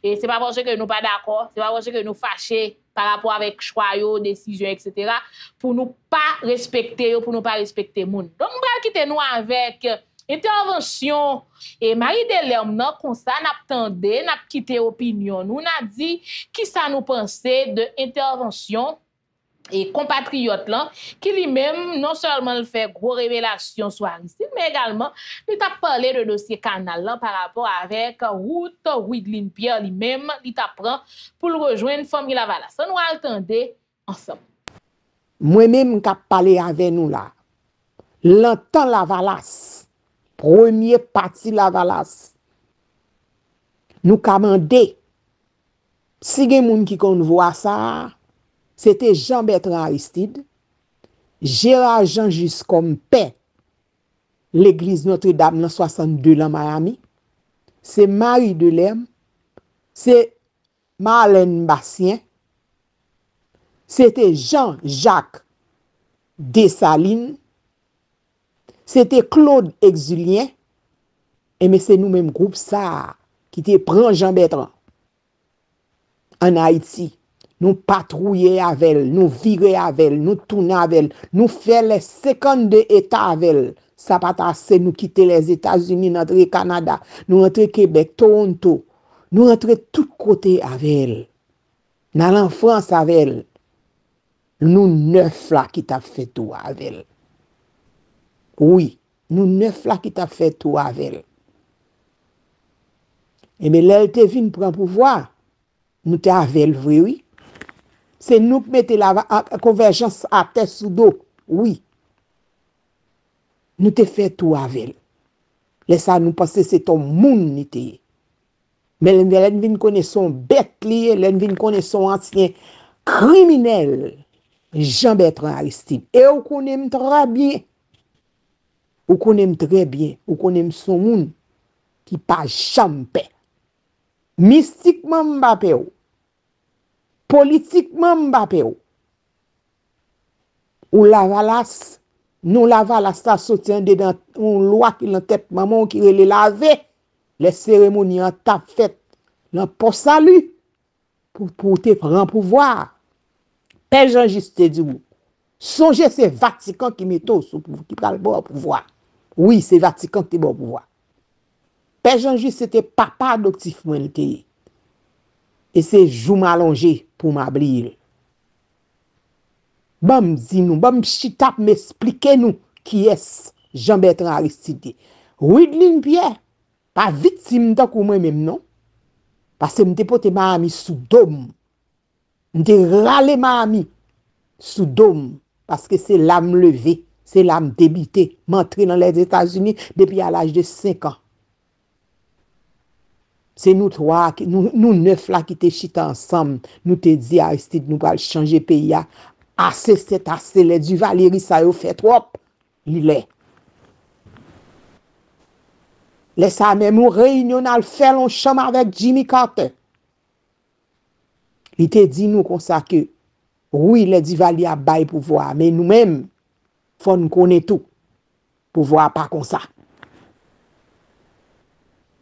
Et c'est pas parce que nous pas d'accord, c'est pas parce que nous fâchés par rapport avec choix yo décision, etc., pour nous pas respecter yo, pour nous pas respecter monde. Donc on va quitter nous avec intervention et Marie Delerme nan comme ça n'attendait n'a quitté opinion nous n'a dit qui ça nous pensait de intervention et compatriote là qui lui-même non seulement le fait gros révélation sur Aristide mais également il t'a parlé de dossier Canal là par rapport avec route Widlin Pierre lui-même il t'apprend pour le rejoindre famille Laval. Ça nous attendait ensemble. Moi-même qui parlé avec nous là. L'entend Lavalas. Premier parti Lavalas. Nous commandé. Si gen moun qui convoit ça, c'était Jean Bertrand Aristide, Gérard Jean-Juste comme paix, l'église Notre-Dame dans 62 ans Miami, c'est Marie Delerme, c'est Marlène Bassien, c'était Jean-Jacques Dessalines, c'était Claude Exulien, et mais c'est nous-mêmes groupe ça qui te prend Jean Bertrand en Haïti. Nous patrouiller avec elle, nous virer avec elle, nous tourner avec elle, nous faire les 52 États avec elle. Ça pas assez, nous quitter les États-Unis, nous entrer Canada, nous entrer Québec, Toronto, nous entrer tous côtés avec elle. Nous allons en France avec elle. Nous 9 là qui t'a fait tout avec elle. Oui, nous 9 là qui t'a fait tout avec elle. Et mais là, elle te vient prendre pouvoir. Nous t'es avec elle, oui. C'est nous qui mettons la convergence à terre sous dos. Oui. Nous te fait tout avec. Laissez nous penser que c'est ton monde. Mais l'envie de connaître son bête, l'envie de connaître son ancien criminel Jean Bertrand Aristide. Et vous connaissez très bien. Vous connaissez très bien. Vous connaissez son monde qui pas champé. Mystiquement Mbappé. Politiquement Mbappé. Ou la valasse. Nous la valasse ça soutient dedans une loi qui l'entête maman qui relève laver. Les cérémonies en tap fête. Nan pour salut. Pour te prendre pouvoir. Père Jean-Juste te dit, songez c'est Vatican qui met au qui prend le bon pouvoir. Oui, c'est Vatican qui est bon pouvoir. Père Jean-Juste c'était papa adoptif moi l'était. Et c'est jou m'allonger pour m'ablir. Bam dis nous, bam chitap m'expliquer nous qui est Jean Bertrand Aristide. Widlin Pierre, pas victime tant moi même non. Parce que m'te pote ma ami sous dôme. M'te rale ma ami sous dôme. Parce que c'est l'âme levée, c'est l'âme débitée. M'entrée dans les États-Unis depuis à l'âge de 5 ans. C'est nous trois, nous neuf là qui te chita ensemble. Nous te dit Aristide, nous va changer pays. Assez, c'est assez. Les du Valérie, ça y fait trop. Il est. Laisse à même une réunion à faire en chambre avec Jimmy Carter. Il te dit nous comme ça que oui, les divaliers a bail pouvoir, mais nous-mêmes, faut nous connaître tout. Pouvoir pas comme ça.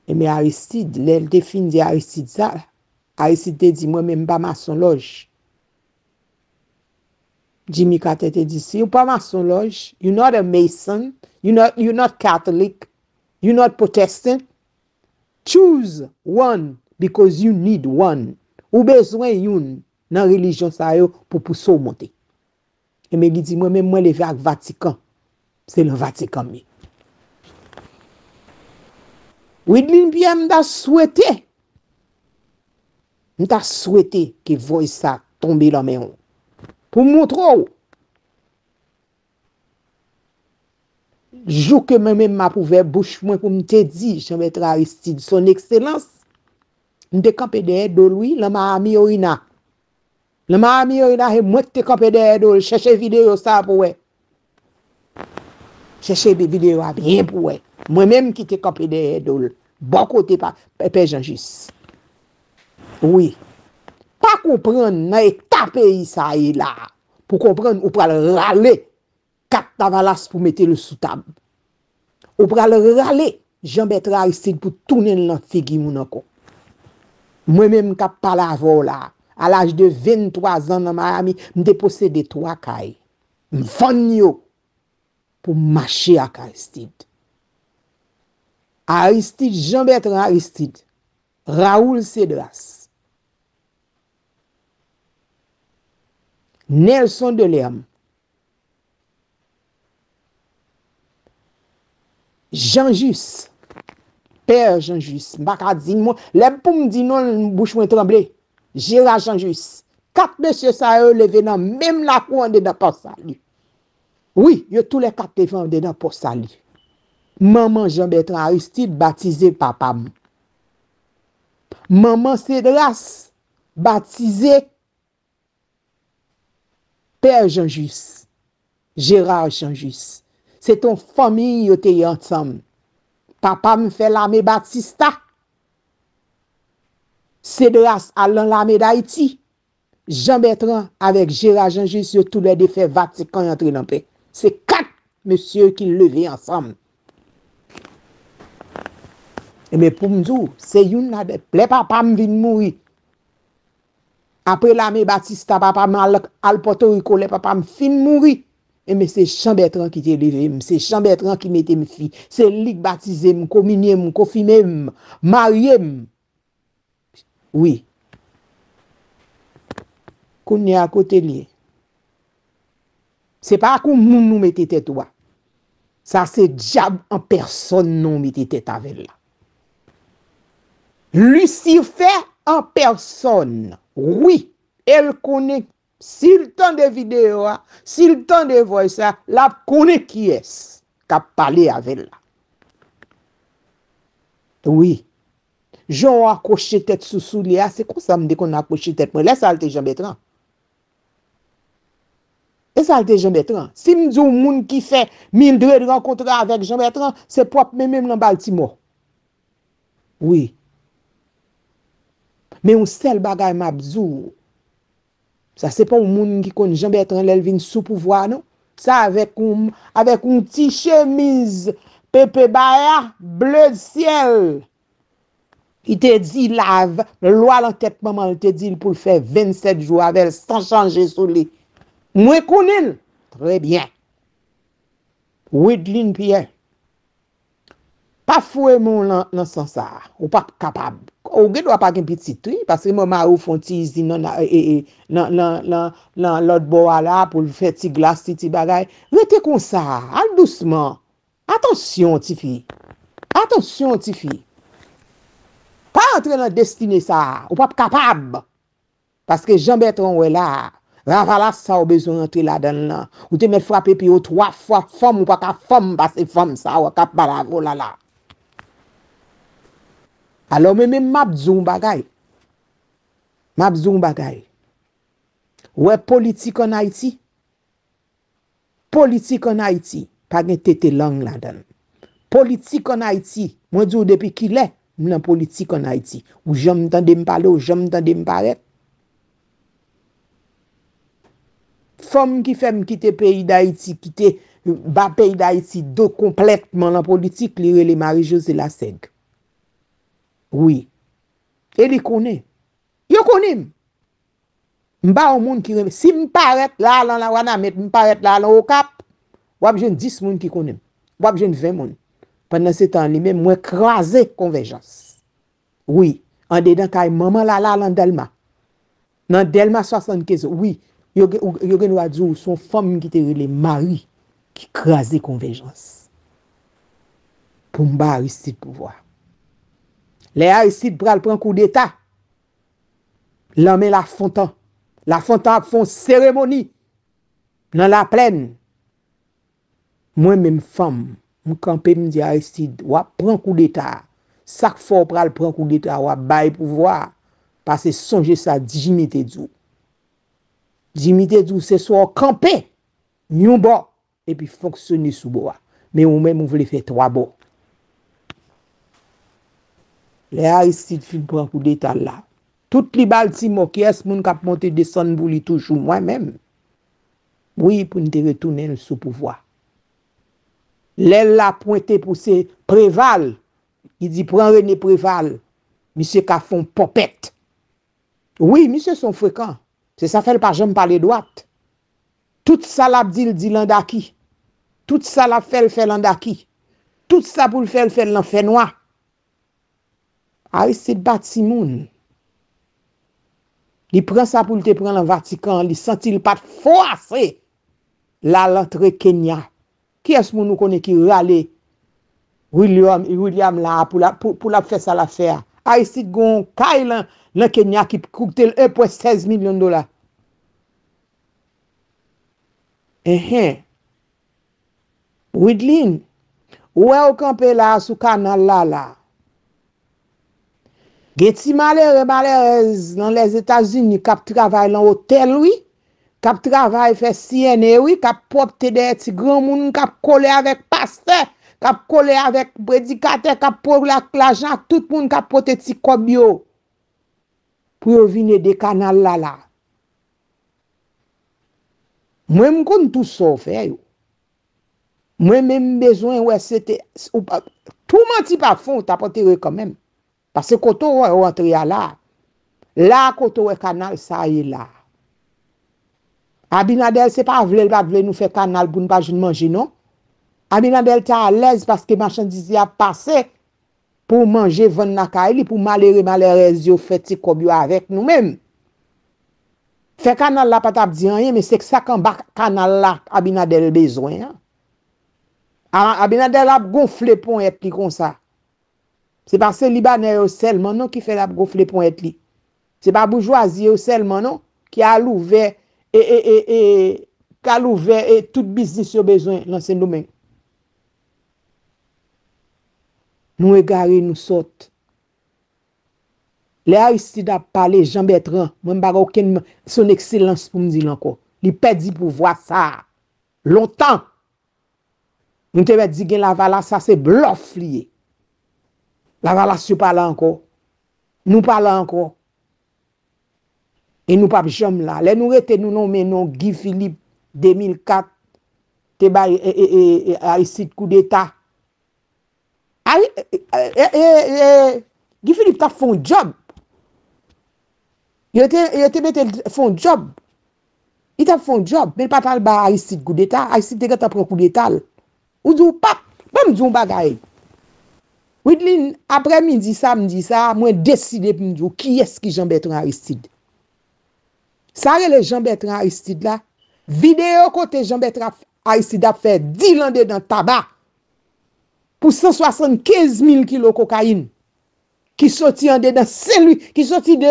Et mais Aristide, elle définit Aristide ça. Aristide te dit moi-même pas maçon loge. Jimmy Carter te dit si you pas maçon loge, you're not a mason, you're not Catholic. You're not Protestant. Choose one because you need one. Ou besoin youn nan religion sa yo pour pousser monter. Et me dit moi-même moi levé avec Vatican. C'est le Vatican mi. Widlin Pierre m'ta souhaité que voie ça tomber dans main pour montrer jou que même m'a pouvé bouche moi pour me te dit Jean Bertrand Aristide son excellence m'te campé derrière de lui la Miami Orina la Miami Orina et moi te campé derrière de chercher vidéo ça pour ouais chercher des vidéos à bien pour ouais moi même qui te campé derrière de bon côté pas Père Jean-Juste oui pas comprendre na état pays ça et là pour comprendre ou pas râler quatre tavalas pour mettre le sous-table. Ou pral râler Jean Bertrand Aristide pour tourner dans figi mon encore. Moi-même qui parle avant là, à l'âge de 23 ans dans Miami, me déposséder 3 cailles. Me vanyo pour marcher à Aristide. Aristide Jean Bertrand Aristide. Raoul Cédras. Nelson de Léam. Jean-Juste, Père Jean-Juste, Macadine, les poum dit non, bouche moins tremblée. Gérard Jean-Juste, 4 messieurs ça eux levé dans même la cour en dedans pour salut. Oui, yo tous les 4 levé en dedans pour salut. Maman Jean Bertrand Aristide baptisé papa. Maman Cédras baptisé Père Jean-Juste, Gérard Jean-Juste. C'est ton famille qui était ensemble. Papa me fait l'armée Baptista. Cédras allant l'armée d'Haïti. Jean Bertrand avec Gérard Jean-Juste, tous les défaits Vatican entrés dans paix. C'est 4 messieurs qui levaient ensemble. Et mais pour me dire, c'est une les papa me vient mourir. Après l'armée Baptista, papa me al Porto Rico, les papa me fin mourir. Et mais c'est Jean Bertrand qui t'est levé, c'est Jean Bertrand qui mettait mes filles, c'est lui qui baptisait, communié, confirmé, marié. Oui. Qu'on est à côté lié. C'est pas qu'on nous mettait tête toi. Ça c'est diable en personne nous mettait tête avec là. Lucifer en personne. Oui, elle connaît. Si le temps de vidéo, si le temps de voix, la connaît qui est qui a parlé avec elle. Oui. Jean a accroché tête sous soulier. C'est comme ça qu'on a accroché tête. Laisse aller Jean Bertrand. Et ça, c'est Jean Bertrand. Si nous disons moun qui fait Mildred rencontre avec Jean Bertrand, c'est propre même dans Baltimore. Oui. Mais on seul bagay mabzou. Ça, c'est pas un moun qui connaît Jean Bertrand, l'elvin sous pouvoir, non? Ça, avec une petite chemise, Pepe Baya, bleu de ciel. Il te dit, lave, loi l'entête maman, il te dit, pour le faire 27 jours avec, sans changer sous lui. Moi, connais. Très bien. Widlin Pierre. Pas foué mon dans ce sens-là. Ou pas capable. Ou ne doit pas qu'un petit truc, parce que maman ou font ici dans l'autre bois là pour faire petit glace, petit bagay. Restez comme ça, doucement. Attention, petite fille. Attention, petite fille. Pas entrer dans destinée ça, ou pas capable. Parce que Jean Bertrand est là. Ravala ça a besoin d'entrer là-dedans. Ou te mettre frapper puis ou trois fois femme ou pas qu'à femme parce que femme ça ou qu'à paravo là là. Alors même mabzoum bagay. Ouais politique en Haïti, pas gen tété langue là-dedans. Politique en Haïti, moi dis depuis qu'il est dans politique en Haïti, ou j'aime entendre me parler ou j'aime entendre me paraître. Femme qui fait quitter pays d'Haïti, quitter bas pays d'Haïti, do complètement la politique, lire les Marie-Josée Laseg. Oui. Et les connaît. Yo connaît. M'ba au monde qui si m'parèt là dans la wana met m'parèt là au cap, wap j'en 10 monde qui connaît. Wap j'en 20 monde. Pendant ce temps lui même moi écraser convergence. Oui, en dedans kay maman là dans Delma. Dans Delma 75. Oui. Yo gen wa di ou son femme qui te rele Marie qui crase convergence. Pour m'ba Aristide pouvoir. Les Aristide pral prend coup d'état. L'homme la Fontan. La Fontan font cérémonie dans la plaine. Moi même femme, m'kampe me dit Aristide, wa prend coup d'état. Sak fò pral prend coup d'état wa bay pouvoir parce que songe sa dignité dou. Jimmy Tedou, c'est soit camper, yon bon, et puis fonctionner sous bois. Mais on même, on voulait faire trois bons. Les Aristide fin prend coup d'état là. Toutes les Baltimore, qui est-ce moun kap monte descendre pour lui toujours moi-même? Oui, pour nous retourner sous pouvoir. L'aile la pointé pour se Préval. Il dit, prends René Préval. Monsieur Kafon popette. Oui, monsieur son fréquent. C'est ça fait par j'aime parler droite. Tout ça l'a dit l'andaki. Tout ça l'a fait l'andaki. Tout ça pour le faire l'enfer noir. Aristide bat Simon. Il prend ça pour te prendre le Vatican. Il sentit le pas forcé. La l'entrée Kenya. Qui est-ce que nous connaissons qui râle? William là pour la faire ça l'affaire. Aristide gon Kailan. Le Kenya qui coûte 1,16 millions de dollars. Widlin, où est-ce campé là, sous canal là? Geti malheureux, malheureuse dans les États-Unis, cap travaille dans hôtel, oui. Cap travaille fait CNN, oui. Cap porte des petits grands moun, cap collé avec pasteur, cap collé avec prédicateur, cap pour l'argent, tout le monde cap porte des petits cobio. Pour venir des canaux là. Moi, je connais tout ça. Moi, même besoin, ouais, c'était. Tout menti par fond, t'as pas tiré quand même. Parce que quand on est rentré là, quand on est canal, ça y est là. Abinadel, c'est pas vrai, il va nous faire canal pour ne pas manger, non? Abinadel, t'es à l'aise parce que marchandise a passé. Pour manger, vendre la caille, pour malheureux, malheureuse, yo fait ti kob yo avec nous-mêmes. Fait canal la pas t'ap di rien, mais c'est que ça qu'en bas canal la Abinadel besoin. Abinadel a gonflé pont et li comme ça. C'est parce que Libanais yo seulement non qui fait la gonfler pont et li. C'est pas bourgeoisie yo seulement non qui a l'ouvert et qu'a l'ouvert et tout business yo besoin dans ce domaine. Nous égarons, nous sautons. Les Aristide a parlé, Jean Bertrand, même pas aucun son excellence pour me dire encore. li perdit pouvoir ça longtemps. Nous te dit que Laval ça c'est bluff lié. Laval se parle encore. Nous parlons encore. Et nous pas jamais là. Les nous rete nous nommer non Guy Philippe 2004 te bail et Aristide coup d'état. Guy Philippe t'a fait un job. Il t'a fait un job, mais pas tal ba Aristide coup d'état, Aristide t'a pris coup d'état. Ou dou pap, bon dou bagay. Widlin après-midi ça, moi décidé pour me dire qui est-ce qui Jean Bertrand Aristide. Ça les Jean Bertrand Aristide là, vidéo côté Jean Bertrand Aristide a fait 10 ans dans tabac pour 175 000 kilos cocaïne qui sorti en dedans Saint-Louis, qui sorti de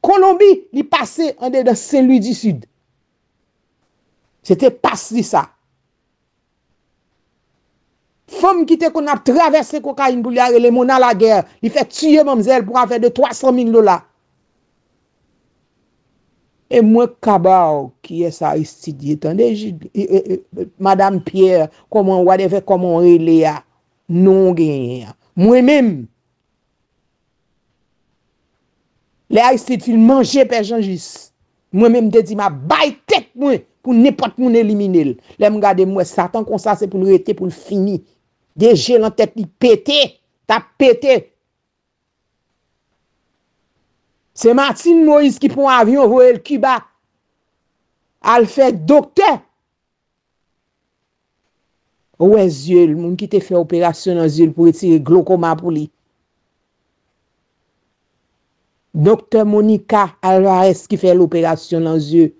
Colombie, il passait en dedans Saint-Louis du Sud. C'était passé ça. Femme qui te qu'on a traversé cocaïne pour aller les mona la guerre, il fait tuer mademoiselle pour avoir de 300 000 $. Et moi kabao qui est ça Aristide, attendez madame Pierre, comment whatever comment relé a non gagné. Moi même les Aristide fil manger père Jean-Juste. Moi même te dit ma baille tête moi pour n'importe moun éliminer. Les regarder moi Satan comme ça c'est pour le rete pour le finir. Déjà la tête il pété, t'as pété. C'est Martine Moïse qui prend avion voyer le Cuba. Elle fait docteur. Ouais yeux, le monde qui te fait opération dans yeux pour retirer glaucoma pour lui. Docteur Monica Alvarez qui fait l'opération dans yeux.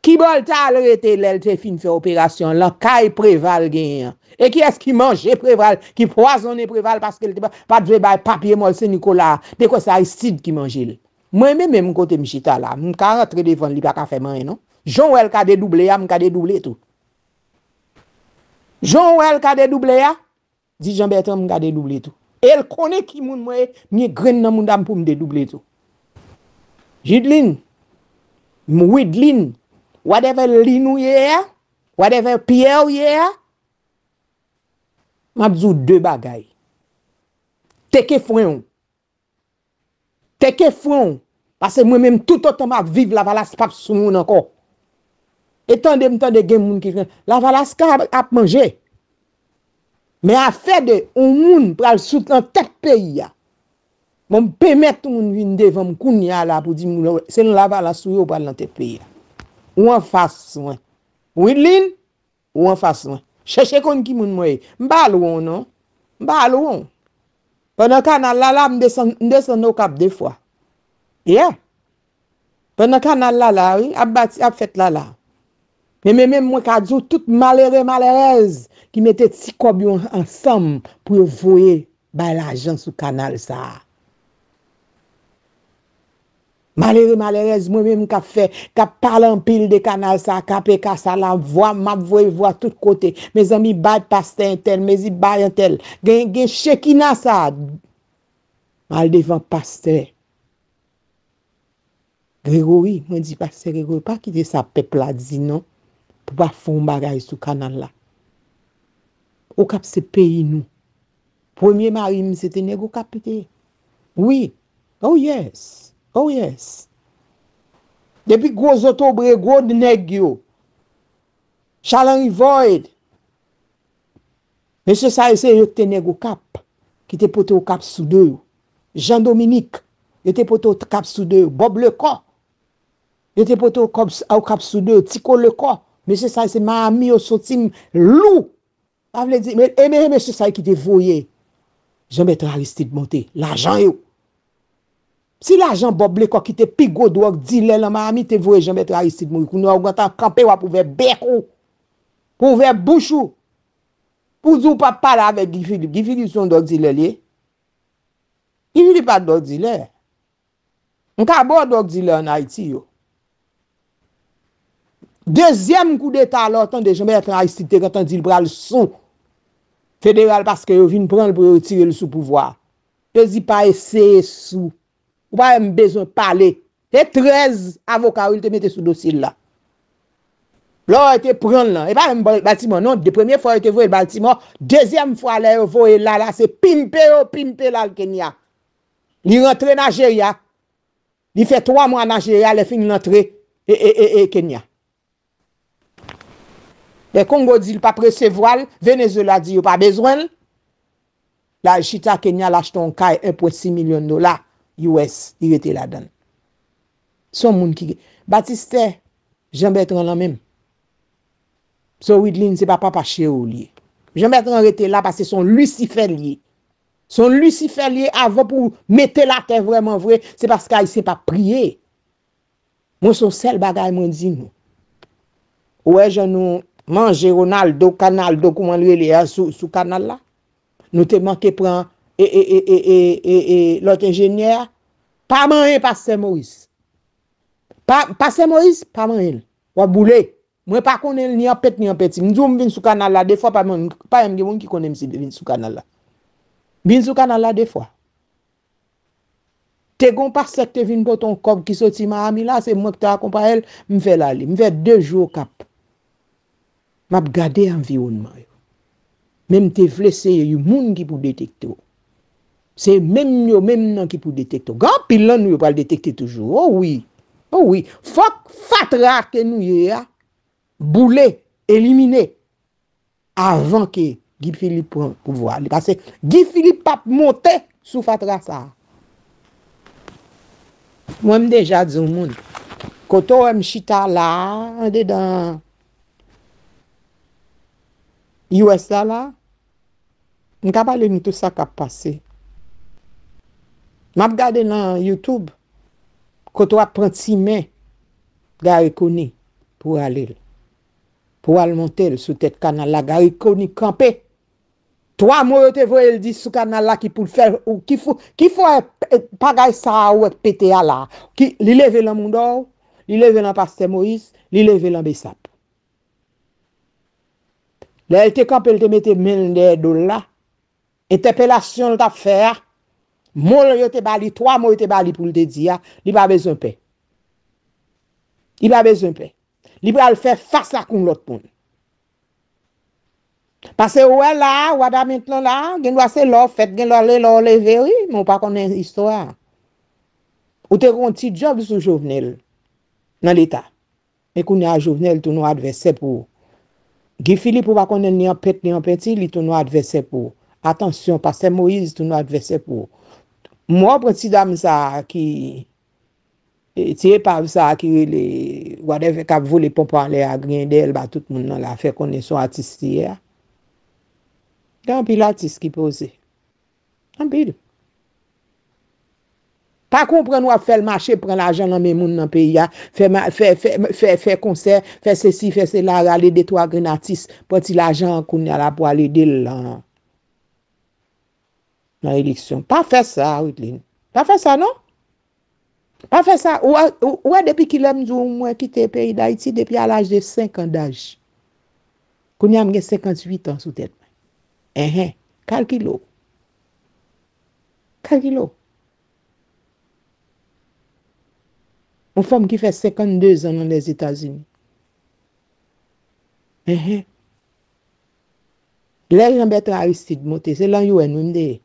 Qui bol ta arrêté l'elle te fin fait opération la caille Préval gagne et qui est-ce qui mange Préval qui poisonne Préval parce qu'elle pas de bail papier mol c'est Nicolas de quoi ça Aristide qui mange moi même côté m'chita là m ka rentrer devant lui pas ka faire rien non Jean elle ka dédoubler a m ka dédoubler tout Jean elle ka dédoubler a dit Jean Bertrand m ka dédoubler tout et elle connaît qui moun moi ni graine dans moun dame pour me dédoubler tout Jidline Widlin whatever Linou yeah, whatever Pierre yeah, m'a dit deux bagailles. T'es que front, parce que moi-même tout autant m'a vivre la valasse pas sous mon encore. Et tant de gen moun qui la valasse a mangé. Mais a fait de un moun pral soutenir tel pays ya. Mon permettre moun vinn devant m kounya là pour dire c'est la valasse ou pas dans tel pays. Ou en face moi. Widlin ou en face moi. Cherchez kon ki moun moi. M'balou non. M'balou. Pendant canal la la m'descend au cap deux fois. Yeah. Pendant canal la la oui, a bâti a fait la la. Mais même moi ka djou tout malheureuse qui mettait ti kob yo ensemble pour voyer ba l'argent sous canal ça. Malheureuse, moi-même, qui fait, qui parle en pile de canal, ça, KPK, ça, la voix, ma voix, voix, tout côté. Mes amis, bail, pasteur, tel, mes amis, bail, tel. Gen, chekina, ça. Mal devant, pasteur. Grégory, moi, dis, pasteur Grégory, pas quitter sa peuple, là, dit non. Pour pas faire un bagage sous canal, là. Au cap, c'est pays, nous. Premier mari, c'était négo capité. Oui. Oh, yes. Oh yes. Depuis gros autobre, gros nèg yo. Charles Rivoid. Monsieur ça c'est yo te nèg au cap qui te pote au cap sous deux. Jean Dominique, il te pote au cap sous deux. Bob Lekon, il te pote au cap sous deux. Tico Lekon, monsieur ça c'est ma amie au sotim loup. Ça veut dire mais monsieur ça qui te voyé. Jean Bertrand Aristide monter l'argent yo. Si l'argent Bob Lekon qui te pigo drogue dealer la Miami te voye Jean Bertrand Aristide mourir nous on va camper pour faire béco pour faire bouchou pour dou pas parler avec Guy Philippe son drogue dealer lié Guy Philippe pas drogue dealer on ka bon drogue dealer en Haïti yo deuxième coup d'état l'autant de Jean Bertrand Aristide te entend dire bral son fédéral parce que yo vinn prendre pour retirer le sous pouvoir te dit pas essayer sous ou pas besoin parler C'est 13 avocats qui te mettent sous dossier là. Là, ils te prennent là. Et pas même bâtiment, non. De première fois, ils te voient le bâtiment. Deuxième fois, ils te voient là, là. C'est pimpé là, le Kenya. Ils rentrent en Algérie. Ils font 3 mois en Algérie, ils finissent l'entrée et Kenya. Le Congo dit pas recevoir, Venezuela dit pas besoin. La Chita Kenya lâche un cas $1.6 million US, il était là-dedans. Son monde qui Baptiste Jean Bertrand là même. So Widlin c'est pas papa chez ou lié. Jean Bertrand était là parce que son Lucifer lié. Son Lucifer lié avant pour mettre la terre vraiment vrai, c'est parce qu'il sait pas prier. Moi son seul bagage moi dit nous. Ouais, je nous manger Ronaldo, comment le sous canal là. Nous te manqué prend l'autre ingénieur pas manger pasteur Moïse. Pasteur Moïse pas manger. Ou boulé. Moi pas connais ni en pète ni en petit. Nous on vinn sous canal là des fois pas même des monde qui connaît me vinn sous canal là. Vinn sous canal là des fois. T'es gon pasteur te vinn pour ton cob qui sorti Miami là, c'est moi qui t'accompagne, me fait l'aller, me fait 2 jours cap. M'a garder environnement. Même te vle c'est yu moun qui pour détecter. C'est même yo même nan qui pour détecter. Grand pile là nous pas le détecter toujours. Oh oui. Oh oui, fuck fatra que nous ya bouler, éliminer avant que Guy Philippe prenne pouvoir. Parce que Guy Philippe pas monter sous fatra ça. Moi même déjà dit au monde quand on chita là dedans USA là, on va parler de tout ça qui a passé. Je regarde dans YouTube, quand on prend 6 mains, Garry Conille pour aller monter sous tête canal là, Garry Conille camper. 3 mois, tu vois, il dit sous canal là qui pour faire, ou qui faut pas ça ou PTA là, qui lever dans Mondor, lever dans Pasteur Moïse, lever dans Bessap. Là, elle te campe, elle te mette $1,000 interpellation t'a fait, moi, yo te bali, 3 mois, yo te bali pour le dire, il pas besoin de paix. Il pas besoin de paix. Il va le faire face à l'autre monde. Parce que, ouais, là, wada maintenant là, gen doit se l'offre, fait, gen l'offre, levé, oui, mais on pas connaît l'histoire. Ou te kon ti job sous Jovenel, dans l'État. Mais qu'on a Jovenel, tout nos adversaires pour. Guy Philippe ou pas connaît ni en pète ni en petit, li tout nos adversaires pour. Attention, pasteur Moïse, tout nos adversaires pour. Moi, petit dame ça qui tire par ça qui les whatever cap voler pour parler à Grindel, bah tout le monde dans la fait connaître son artiste hier. Dans pile artiste qui pose. En pile. Pas comprendre ou faire le marché, prendre l'argent dans mes moun dans pays, faire concert, faire ceci, faire cela, aller des 3 granatis, petit l'argent qu'on a là pour aller d'elle dans l'élection. Pas faire ça, Widlin. Pas faire ça, non? Pas faire ça. Ou depuis qu'il aime moi quitté le pays d'Haïti depuis à l'âge de 5 ans d'âge. Qu'on y a 58 ans sous tête. Calculo. Calculo. Une femme qui fait 52 ans dans les États-Unis. Les Jean Bertrand Aristide monté, c'est l'UNMD.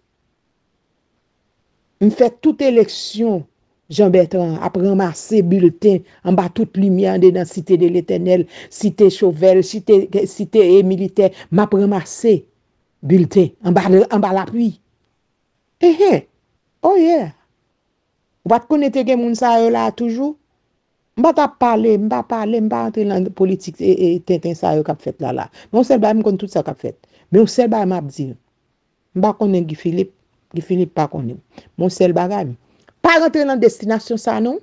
On fait toute élection, Jean Bertrand, après ramasser bulletin, en bas toute lumière dans la cité de l'Éternel, cité Chauvel, cité militaire, m'a ramasser bulletin, en bas l'appui. Oh yeah. Vous ne connaissez pas les gens là toujours? Je ne parle pas, je ne parle pas dans la politique et tintin ça qui a fait là. Mais on sait pas tout ça qui a fait. Mais on sait pas m'a dit. Je ne connais pas Guy Philippe pas connaît. Mon seul bagage. Pas rentrer dans destination ça non?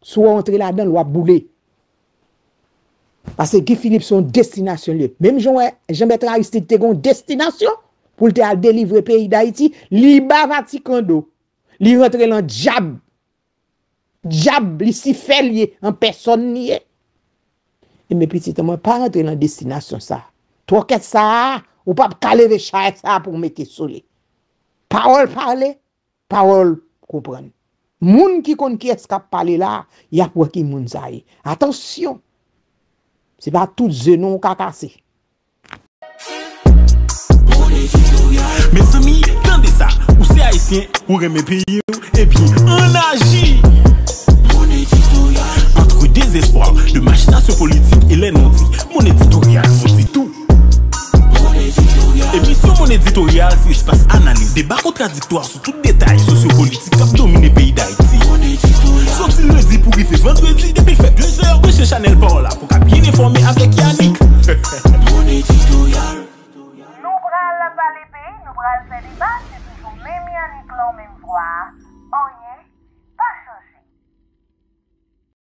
Soit rentrer là-dedans ou à bouler. Parce que Guy Philippe son destination lieu. Même Jean Bertrand Aristide te gon destination pour te délivrer pays d'Haïti, li ba Vatican do. Li rentrer dans diable. Diable li si fait lié en personne lié. Et mes petits moi pas rentrer dans destination ça. Toi qu'est ça ou pas caler les chats ça pour mettre soleil. Parole parler, parole comprendre. Moun qui connaît qui est parler là, il y a pour qui moun ça. Attention. C'est pas tout zenon ka casser. Mes amis, tendez ça. Ou c'est haïtien, ou remè pays et puis on agit. Entre désespoir de machination politique et les non-dits, mon éditorial vous dit tout. Émission mon éditorial, c'est espace analyse, débat contradictoire sur tout détail sociopolitique qui a dominé le pays d'Haïti. Sorti lundi pour y faire vendredi, depuis fait 2 heures de chez Chanel par là pour bien informer avec Yanick. Mon éditorial. Nous bras la validé, nous bras le débat, c'est toujours même Yanick là, même voix. Oh yeah.